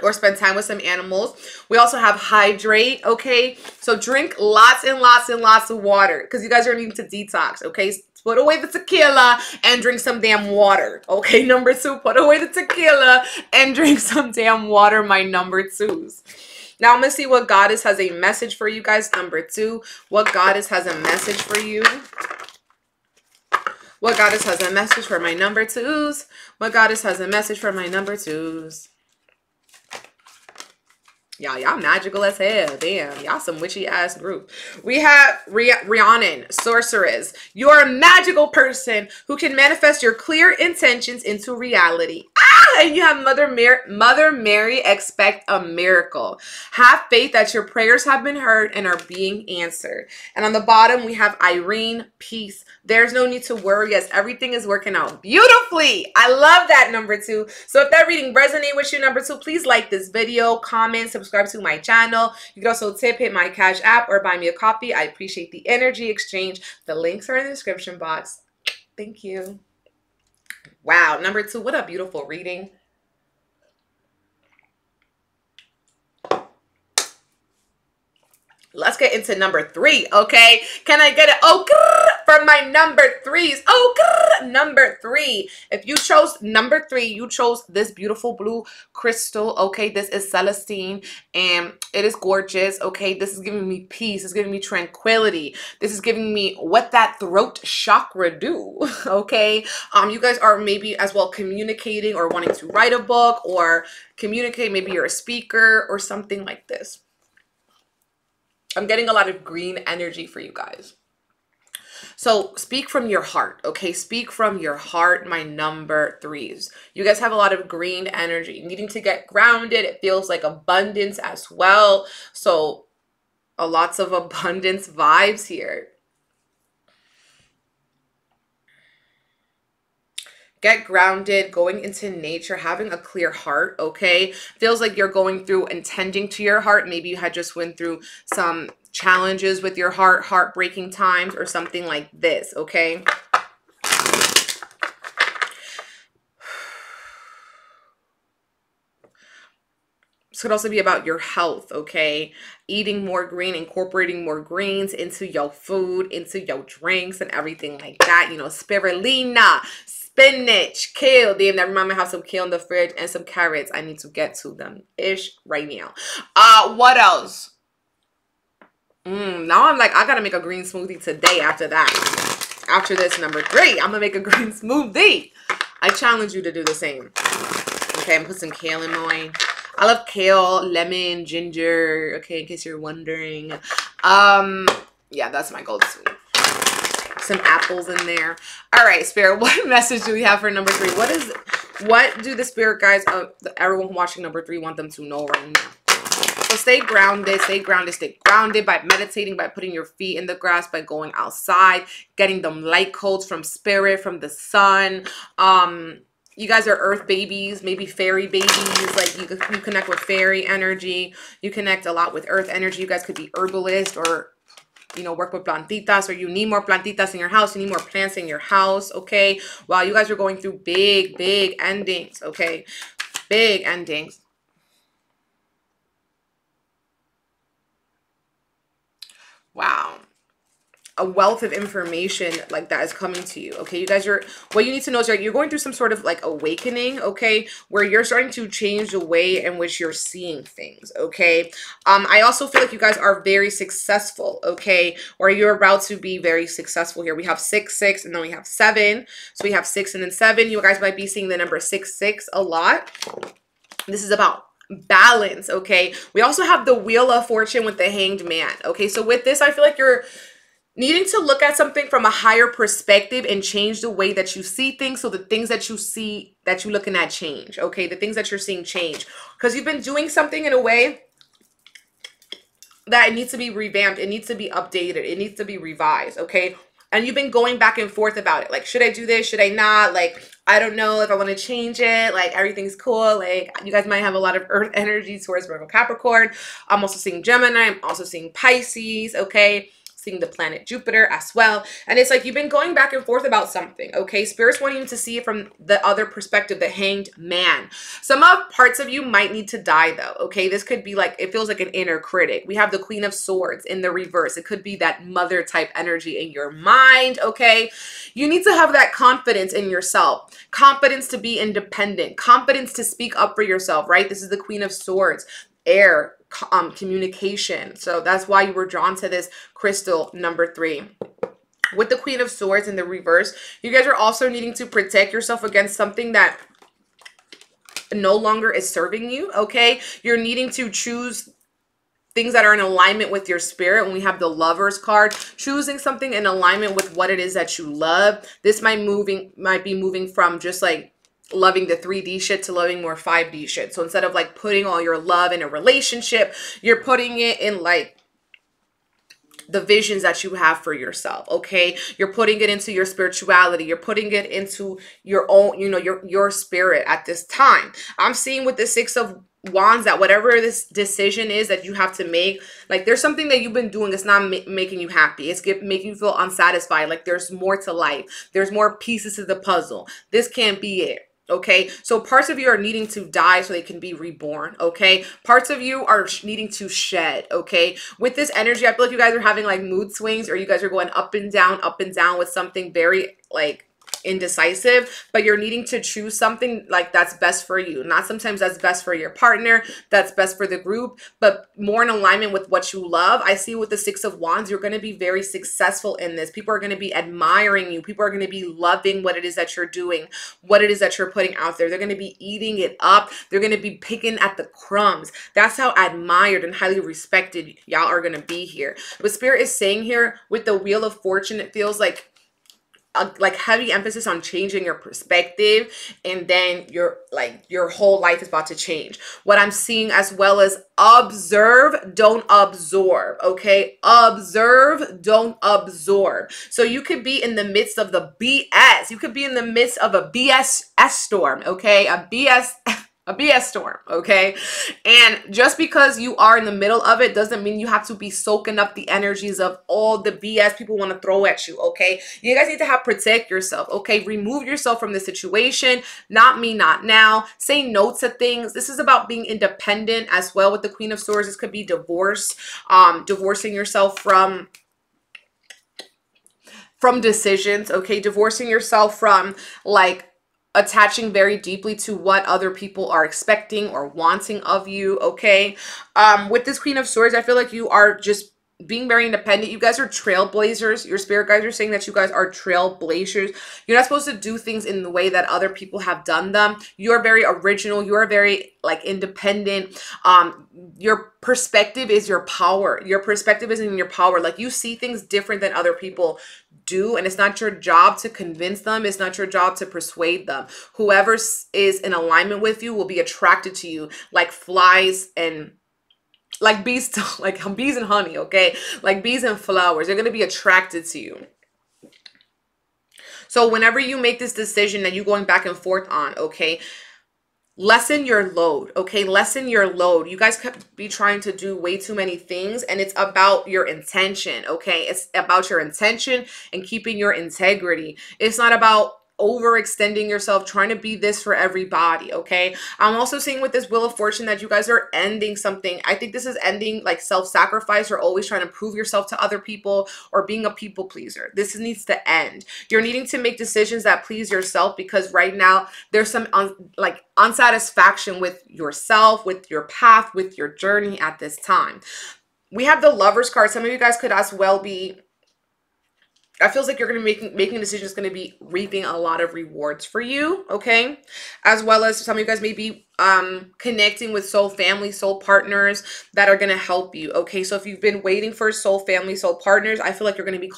or spend time with some animals. We also have hydrate, okay? So drink lots and lots and lots of water because you guys are needing to detox, okay? Put away the tequila and drink some damn water. Okay, number two, put away the tequila and drink some damn water, my number twos. Now I'm going to see what Goddess has a message for you guys. Number two, what Goddess has a message for you. What Goddess has a message for my number twos. What Goddess has a message for my number twos. Y'all magical as hell. Damn, y'all some witchy ass group. We have Rhiannon, sorceress. You're a magical person who can manifest your clear intentions into reality. And you have Mother Mary, expect a miracle. Have faith that your prayers have been heard and are being answered. And on the bottom, we have Irene, peace. There's no need to worry. Yes, everything is working out beautifully. I love that, number two. So if that reading resonated with you, number two, please like this video, comment, subscribe to my channel. You can also tip, hit my Cash App, or buy me a coffee. I appreciate the energy exchange. The links are in the description box. Thank you. Wow, number two, what a beautiful reading. Let's get into number three, okay? Can I get it? Oh, for my number threes. Oh, number three. If you chose number three, you chose this beautiful blue crystal, okay? This is celestine, and it is gorgeous, okay? This is giving me peace. It's giving me tranquility. This is giving me what that throat chakra do, okay? You guys are maybe as well communicating or wanting to write a book or communicate. Maybe you're a speaker or something like this. I'm getting a lot of green energy for you guys. So speak from your heart, okay? Speak from your heart, my number threes. You guys have a lot of green energy. Needing to get grounded. It feels like abundance as well. So lots of abundance vibes here. Get grounded, going into nature, having a clear heart, okay? Feels like you're going through and tending to your heart. Maybe you had just went through some challenges with your heart, heartbreaking times or something like this, okay? This could also be about your health, okay? Eating more green, incorporating more greens into your food, into your drinks and everything like that. You know, spirulina, spinach, kale. Damn, that reminds me I have some kale in the fridge and some carrots. I need to get to them-ish right now. What else? Now I'm like, I gotta make a green smoothie today after that. After this, number three, I'm gonna make a green smoothie. I challenge you to do the same. Okay, I'm gonna put some kale in mine. I love kale, lemon, ginger, okay, in case you're wondering. Yeah, that's my go-to. Some apples in there. All right, Spirit, what message do we have for number three? What do the Spirit guys of everyone watching number three want them to know right now? So stay grounded by meditating, by putting your feet in the grass, by going outside, getting them light codes from Spirit, from the sun. You guys are earth babies, maybe fairy babies. Like you connect with fairy energy. You connect a lot with earth energy. You guys could be herbalist or, you know, work with plantitas, or you need more plantitas in your house. You need more plants in your house, okay? Wow, you guys are going through big, big endings, okay? Big endings. Wow. A wealth of information like that is coming to you, okay? You guys are, what you need to know is that you're going through some sort of like awakening, okay, where you're starting to change the way in which you're seeing things, okay? I also feel like you guys are very successful, okay, or you're about to be very successful here. We have 6, 6, and then we have 7. So we have 6 and then 7. You guys might be seeing the number 6, 6 a lot. This is about balance, okay? We also have the Wheel of Fortune with the Hanged Man, okay? So with this, I feel like you're Needing to look at something from a higher perspective and change the way that you see things. So the things that you see that you're looking at change, okay? The things that you're seeing change. Because you've been doing something in a way that it needs to be revamped. It needs to be updated. It needs to be revised, okay? And you've been going back and forth about it. Like, should I do this? Should I not? Like, I don't know if I want to change it. Like, everything's cool. Like, you guys might have a lot of earth energy towards Virgo, Capricorn. I'm also seeing Gemini. I'm also seeing Pisces, okay? Seeing the planet Jupiter as well. And it's like you've been going back and forth about something, okay? Spirit's wanting you to see it from the other perspective, the Hanged Man. Some parts of you might need to die though, okay? This could be like, it feels like an inner critic. We have the Queen of Swords in the reverse. It could be that mother type energy in your mind, okay? You need to have that confidence in yourself, confidence to be independent, confidence to speak up for yourself, right? This is the Queen of Swords, air, communication. So that's why you were drawn to this crystal number 3. With the Queen of Swords in the reverse, you guys are also needing to protect yourself against something that no longer is serving you, okay? You're needing to choose things that are in alignment with your spirit. When we have the Lovers card, choosing something in alignment with what it is that you love. This might be moving from just like loving the 3D shit to loving more 5D shit. So instead of like putting all your love in a relationship, you're putting it in like the visions that you have for yourself, okay? You're putting it into your spirituality. You're putting it into your own, you know, your spirit at this time. I'm seeing with the Six of Wands that whatever this decision is that you have to make, like there's something that you've been doing that's not making you happy. It's making you feel unsatisfied. Like there's more to life. There's more pieces to the puzzle. This can't be it. Okay, so parts of you are needing to die so they can be reborn, okay? Parts of you are needing to shed, okay? With this energy, I feel like you guys are having like mood swings, or you guys are going up and down with something very like indecisive, but you're needing to choose something like that's best for you. Not sometimes that's best for your partner, that's best for the group, but more in alignment with what you love. I see with the Six of Wands, you're going to be very successful in this. People are going to be admiring you. People are going to be loving what it is that you're doing, what it is that you're putting out there. They're going to be eating it up. They're going to be picking at the crumbs. That's how admired and highly respected y'all are going to be here. What Spirit is saying here with the Wheel of Fortune, it feels like heavy emphasis on changing your perspective, and then your whole life is about to change. What I'm seeing as well is observe, don't absorb, okay? Observe, don't absorb. So you could be in the midst of the BS. You could be in the midst of a BSS storm, okay? A BS storm, okay? And just because you are in the middle of it doesn't mean you have to be soaking up the energies of all the BS people want to throw at you, okay? You guys need to protect yourself, okay? Remove yourself from the situation. Not me, not now. Say no to things. This is about being independent as well with the Queen of Swords. This could be divorce, divorcing yourself from decisions, okay? Divorcing yourself from like attaching very deeply to what other people are expecting or wanting of you, okay? With this Queen of Swords, I feel like you are just being very independent. You guys are trailblazers. Your spirit guides are saying that you guys are trailblazers. You're not supposed to do things in the way that other people have done them. You're very original. You're very like independent. Your perspective is your power. Your perspective is in your power. Like you see things different than other people do, and it's not your job to convince them. It's not your job to persuade them. Whoever is in alignment with you will be attracted to you like flies and like bees to, like bees and honey, okay? Like bees and flowers. They're going to be attracted to you. So whenever you make this decision that you're going back and forth on, okay, lessen your load, okay? Lessen your load. You guys could be trying to do way too many things, and it's about your intention, okay? It's about your intention and keeping your integrity. It's not about overextending yourself, trying to be this for everybody, okay? I'm also seeing with this Wheel of Fortune that you guys are ending something. I think this is ending like self-sacrifice, or always trying to prove yourself to other people, or being a people pleaser. This needs to end. You're needing to make decisions that please yourself, because right now there's some unsatisfaction with yourself, with your path, with your journey at this time. We have the Lovers card. Some of you guys could as well be That feels like you're going to be making a decision that's going to be reaping a lot of rewards for you, okay? As well as some of you guys may be connecting with soul family, soul partners that are going to help you, okay? So if you've been waiting for soul family, soul partners, I feel like you're going to be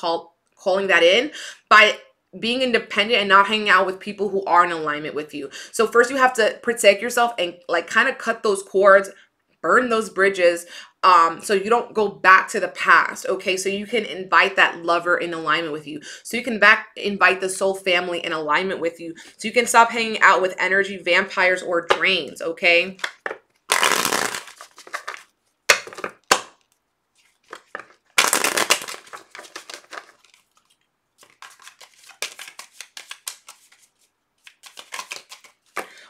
calling that in by being independent and not hanging out with people who are in alignment with you. So first you have to protect yourself and like kind of cut those cords, burn those bridges, so you don't go back to the past, okay? So you can invite that lover in alignment with you. So you can invite the soul family in alignment with you. So you can stop hanging out with energy vampires or drains, okay?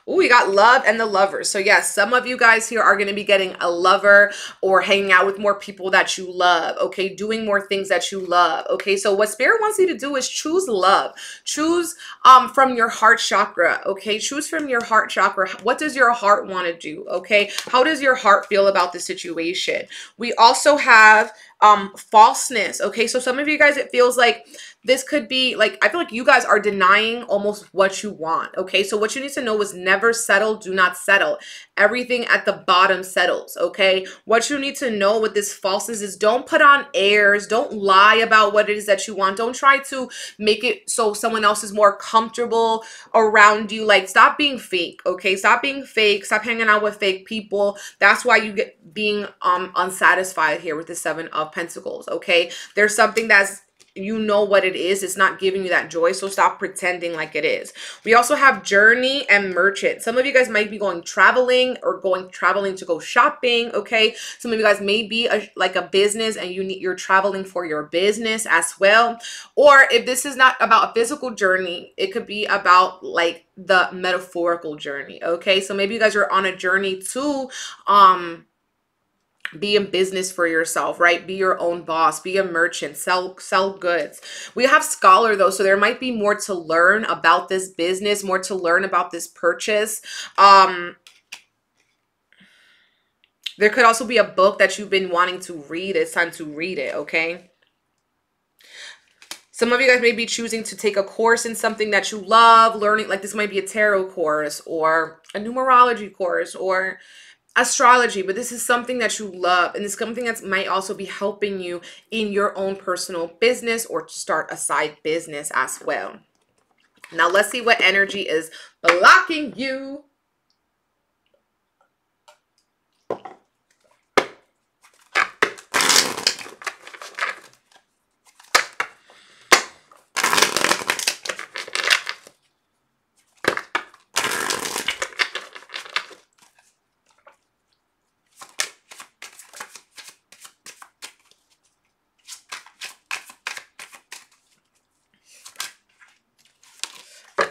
Ooh, we got love and the lovers. So yes, some of you guys here are going to be getting a lover or hanging out with more people that you love, okay? Doing more things that you love, okay? So what Spirit wants you to do is choose love. Choose from your heart chakra, okay? Choose from your heart chakra. What does your heart want to do, okay? How does your heart feel about the situation? We also have falseness, okay? So some of you guys, it feels like this could be like, I feel like you guys are denying almost what you want, okay? So what you need to know is never settle, do not settle. Everything at the bottom settles, okay? What you need to know with this falseness is don't put on airs, don't lie about what it is that you want, don't try to make it so someone else is more comfortable around you. Like, stop being fake, okay? Stop being fake, stop hanging out with fake people. That's why you get being unsatisfied here with the Seven of Pentacles, okay? There's something that's, you know what it is, it's not giving you that joy, so stop pretending like it is. We also have journey and merchant. Some of you guys might be going traveling or going traveling to go shopping, okay? Some of you guys may be like a business and you're traveling for your business as well. Or if this is not about a physical journey, it could be about like the metaphorical journey, okay? So maybe you guys are on a journey to be in business for yourself, right? Be your own boss, be a merchant, sell goods. We have scholar though, so there might be more to learn about this business, more to learn about this purchase. There could also be a book that you've been wanting to read. It's time to read it, okay? Some of you guys may be choosing to take a course in something that you love, learning, like this might be a tarot course or a numerology course or astrology, but this is something that you love, and it's something that might also be helping you in your own personal business or to start a side business as well. Now let's see what energy is blocking you.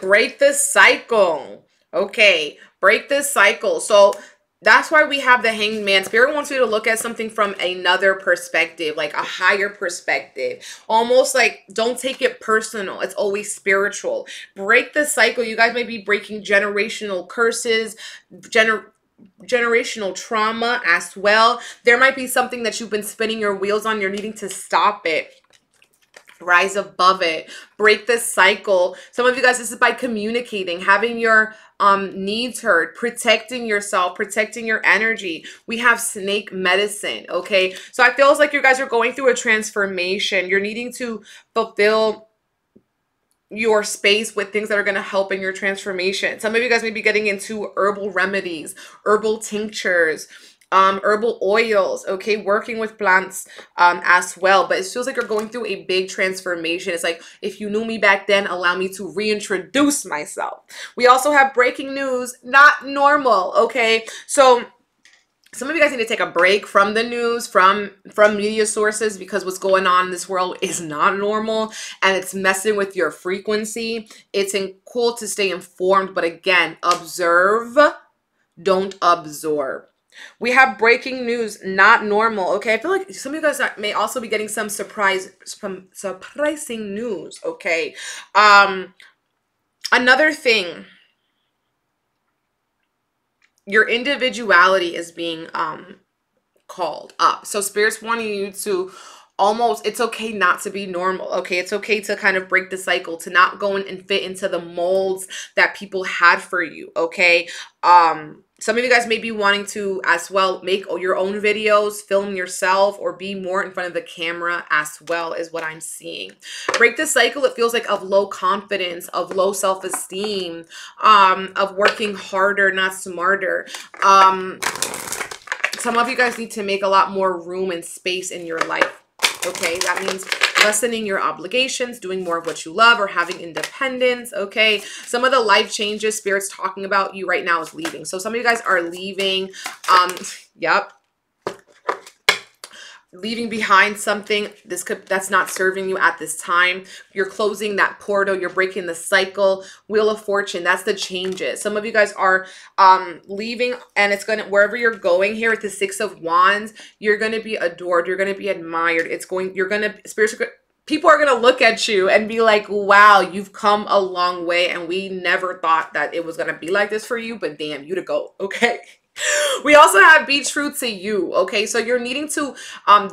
Break this cycle, okay? Break this cycle. So that's why we have the Hanged Man. Spirit wants you to look at something from another perspective, like a higher perspective. Almost like, don't take it personal. It's always spiritual. Break the cycle. You guys may be breaking generational curses, generational trauma as well. There might be something that you've been spinning your wheels on. You're needing to stop it. Rise above it. Break this cycle. Some of you guys, this is by communicating, having your needs heard, protecting yourself, protecting your energy. We have snake medicine, okay? So I feel like you guys are going through a transformation. You're needing to fulfill your space with things that are going to help in your transformation. Some of you guys may be getting into herbal remedies, herbal tinctures, herbal oils, okay? Working with plants as well. But it feels like you're going through a big transformation. It's like, if you knew me back then, allow me to reintroduce myself. We also have breaking news, not normal, okay? So some of you guys need to take a break from the news, from media sources, because what's going on in this world is not normal and it's messing with your frequency. It's cool to stay informed, but again, observe, don't absorb. We have breaking news, not normal, okay? I feel like some of you guys may also be getting some surprising news, okay? Another thing, your individuality is being called up. So Spirit's wanting you to almost, it's okay not to be normal, okay? It's okay to kind of break the cycle, to not go in and fit into the molds that people had for you, okay? Some of you guys may be wanting to as well make your own videos, film yourself, or be more in front of the camera as well, is what I'm seeing. Break the cycle, it feels like, of low confidence, of low self-esteem, of working harder, not smarter. Some of you guys need to make a lot more room and space in your life, okay? That means lessening your obligations, doing more of what you love, or having independence, okay? Some of the life changes Spirit's talking about you right now is leaving. So some of you guys are leaving, yep, leaving behind something that's not serving you at this time. You're closing that portal, you're breaking the cycle. Wheel of Fortune, that's the changes. Some of you guys are leaving, and it's gonna, wherever you're going here with the Six of Wands, you're gonna be adored, you're gonna be admired. It's going, you're gonna, people are gonna look at you and be like, wow, you've come a long way, and we never thought that it was gonna be like this for you, but damn, you to go, okay? We also have be true to you, okay? So you're needing to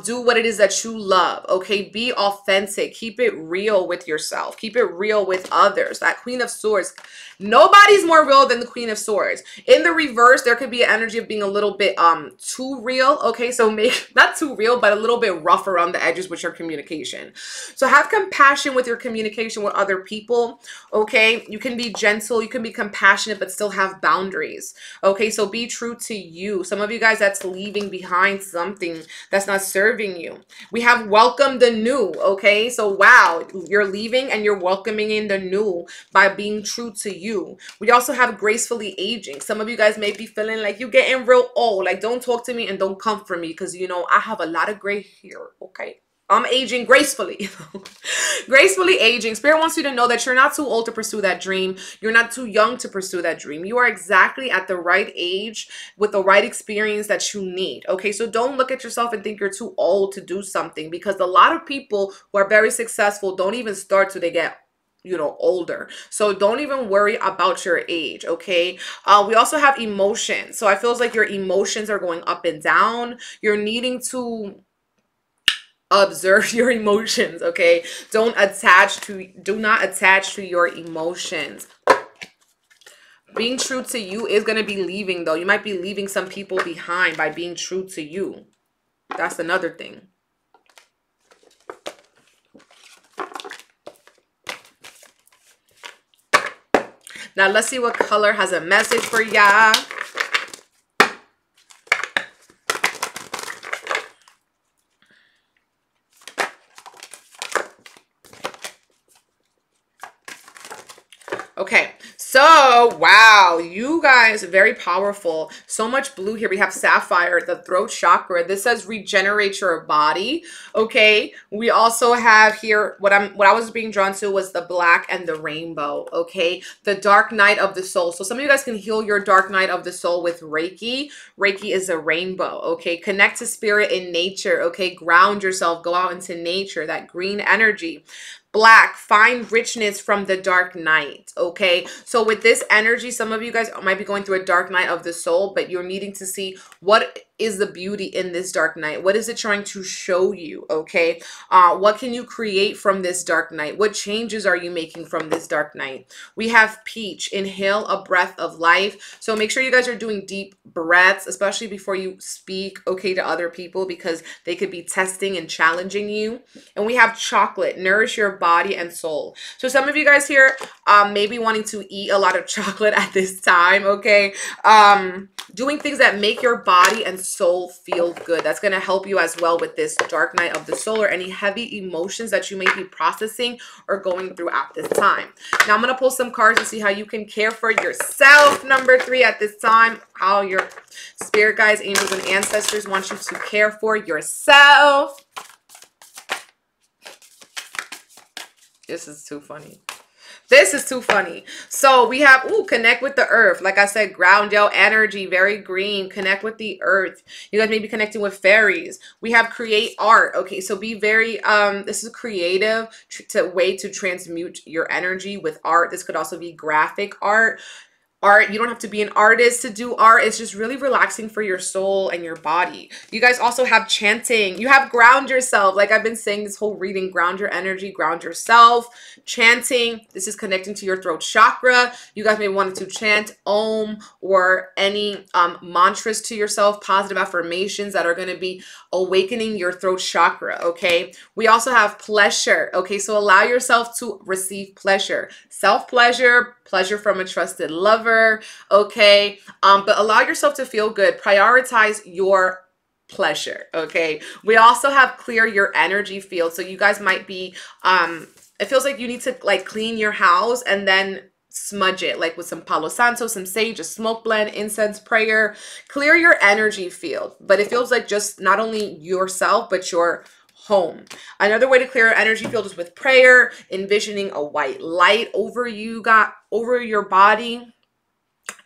do what it is that you love, okay? Be authentic. Keep it real with yourself. Keep it real with others. That Queen of Swords, nobody's more real than the Queen of Swords. In the reverse, there could be an energy of being a little bit too real, okay? So make, not too real, but a little bit rough around the edges with your communication. So have compassion with your communication with other people, okay? You can be gentle. You can be compassionate, but still have boundaries, okay? So be true to you. Some of you guys, that's leaving behind something that's not serving you. We have welcome the new, okay? So wow, you're leaving and you're welcoming in the new by being true to you. We also have gracefully aging. Some of you guys may be feeling like you're getting real old, like don't talk to me and don't come for me, because you know I have a lot of gray hair, okay? I'm aging gracefully. Gracefully aging. Spirit wants you to know that you're not too old to pursue that dream. You're not too young to pursue that dream. You are exactly at the right age with the right experience that you need. Okay, so don't look at yourself and think you're too old to do something, because a lot of people who are very successful don't even start till they get, you know, older. So don't even worry about your age, okay? We also have emotions. So I feel like your emotions are going up and down. You're needing to observe your emotions, okay? Do not attach to your emotions. Being true to you is going to be leaving, though. You might be leaving some people behind by being true to you. That's another thing. Now let's see what color has a message for y'all. Okay, so wow, you guys, very powerful. So much blue here. We have sapphire, the throat chakra. This says regenerate your body, okay? We also have here, what I was being drawn to was the black and the rainbow, okay? The dark night of the soul. So some of you guys can heal your dark night of the soul with Reiki. Reiki is a rainbow, okay? Connect to spirit in nature, okay? Ground yourself, go out into nature, that green energy. Black, find richness from the dark night, okay? So with this energy, some of you guys might be going through a dark night of the soul, but you're needing to see what is the beauty in this dark night. What is it trying to show you, okay? What can you create from this dark night? What changes are you making from this dark night? We have peach, inhale a breath of life. So make sure you guys are doing deep breaths, especially before you speak, okay, to other people, because they could be testing and challenging you. And we have chocolate, nourish your body and soul. So some of you guys here may be wanting to eat a lot of chocolate at this time, okay? Doing things that make your body and soul feel good. That's going to help you as well with this dark night of the soul, or any heavy emotions that you may be processing or going through at this time. Now I'm going to pull some cards to see how you can care for yourself, number three, at this time. How your spirit guides, angels, and ancestors want you to care for yourself. This is too funny. This is too funny. So we have, ooh, connect with the earth. Like I said, ground your energy, very green. Connect with the earth. You guys may be connecting with fairies. We have create art. Okay, so be very, this is a creative way to transmute your energy with art. This could also be graphic art. art. You don't have to be an artist to do art. It's just really relaxing for your soul and your body. You guys also have chanting. You have ground yourself. Like I've been saying this whole reading, ground your energy, ground yourself, chanting. This is connecting to your throat chakra. You guys may want to chant Om or any mantras to yourself, positive affirmations that are going to be awakening your throat chakra, okay? We also have pleasure, okay? So allow yourself to receive pleasure, self-pleasure, pleasure from a trusted lover, okay? But allow yourself to feel good. Prioritize your pleasure, okay? We also have clear your energy field. So you guys might be, it feels like you need to like clean your house and then smudge it like with some Palo Santo, some sage, a smoke blend, incense, prayer. Clear your energy field, but it feels like just not only yourself, but your home. Another way to clear your energy field is with prayer, envisioning a white light over you, over your body.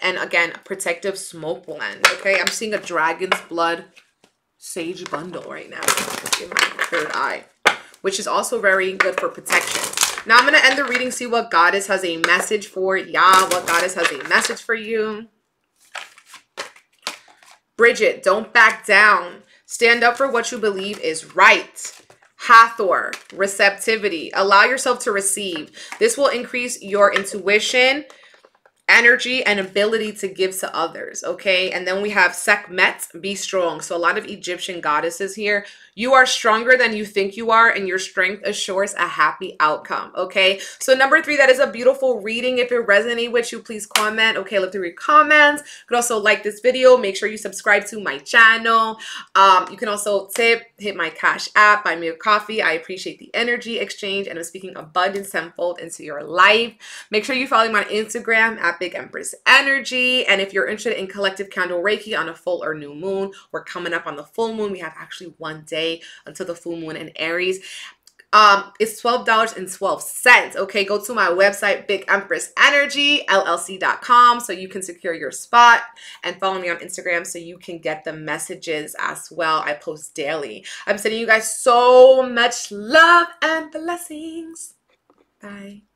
And again, a protective smoke blend. Okay, I'm seeing a dragon's blood sage bundle right now in my third eye, which is also very good for protection. Now I'm going to end the reading, see what Goddess has a message for. Yeah, what Goddess has a message for you. Bridget, don't back down. Stand up for what you believe is right. Hathor, receptivity. Allow yourself to receive. This will increase your intuition, energy, and ability to give to others, okay? And then we have Sekhmet, be strong. So a lot of Egyptian goddesses here. You are stronger than you think you are, and your strength assures a happy outcome, okay? So number three, that is a beautiful reading. If it resonated with you, please comment. Okay, look through your comments. You can also like this video. Make sure you subscribe to my channel. You can also tip, hit my Cash App, buy me a coffee. I appreciate the energy exchange, and I'm speaking abundance tenfold into your life. Make sure you follow me on Instagram at Big Empress Energy. And if you're interested in collective candle reiki on a full or new moon, we're coming up on the full moon. We have actually one day until the full moon in Aries. It's $12.12, okay? Go to my website, BigEmpressEnergyLLC.com, so you can secure your spot, and follow me on Instagram so you can get the messages as well. I post daily. I'm sending you guys so much love and blessings. Bye.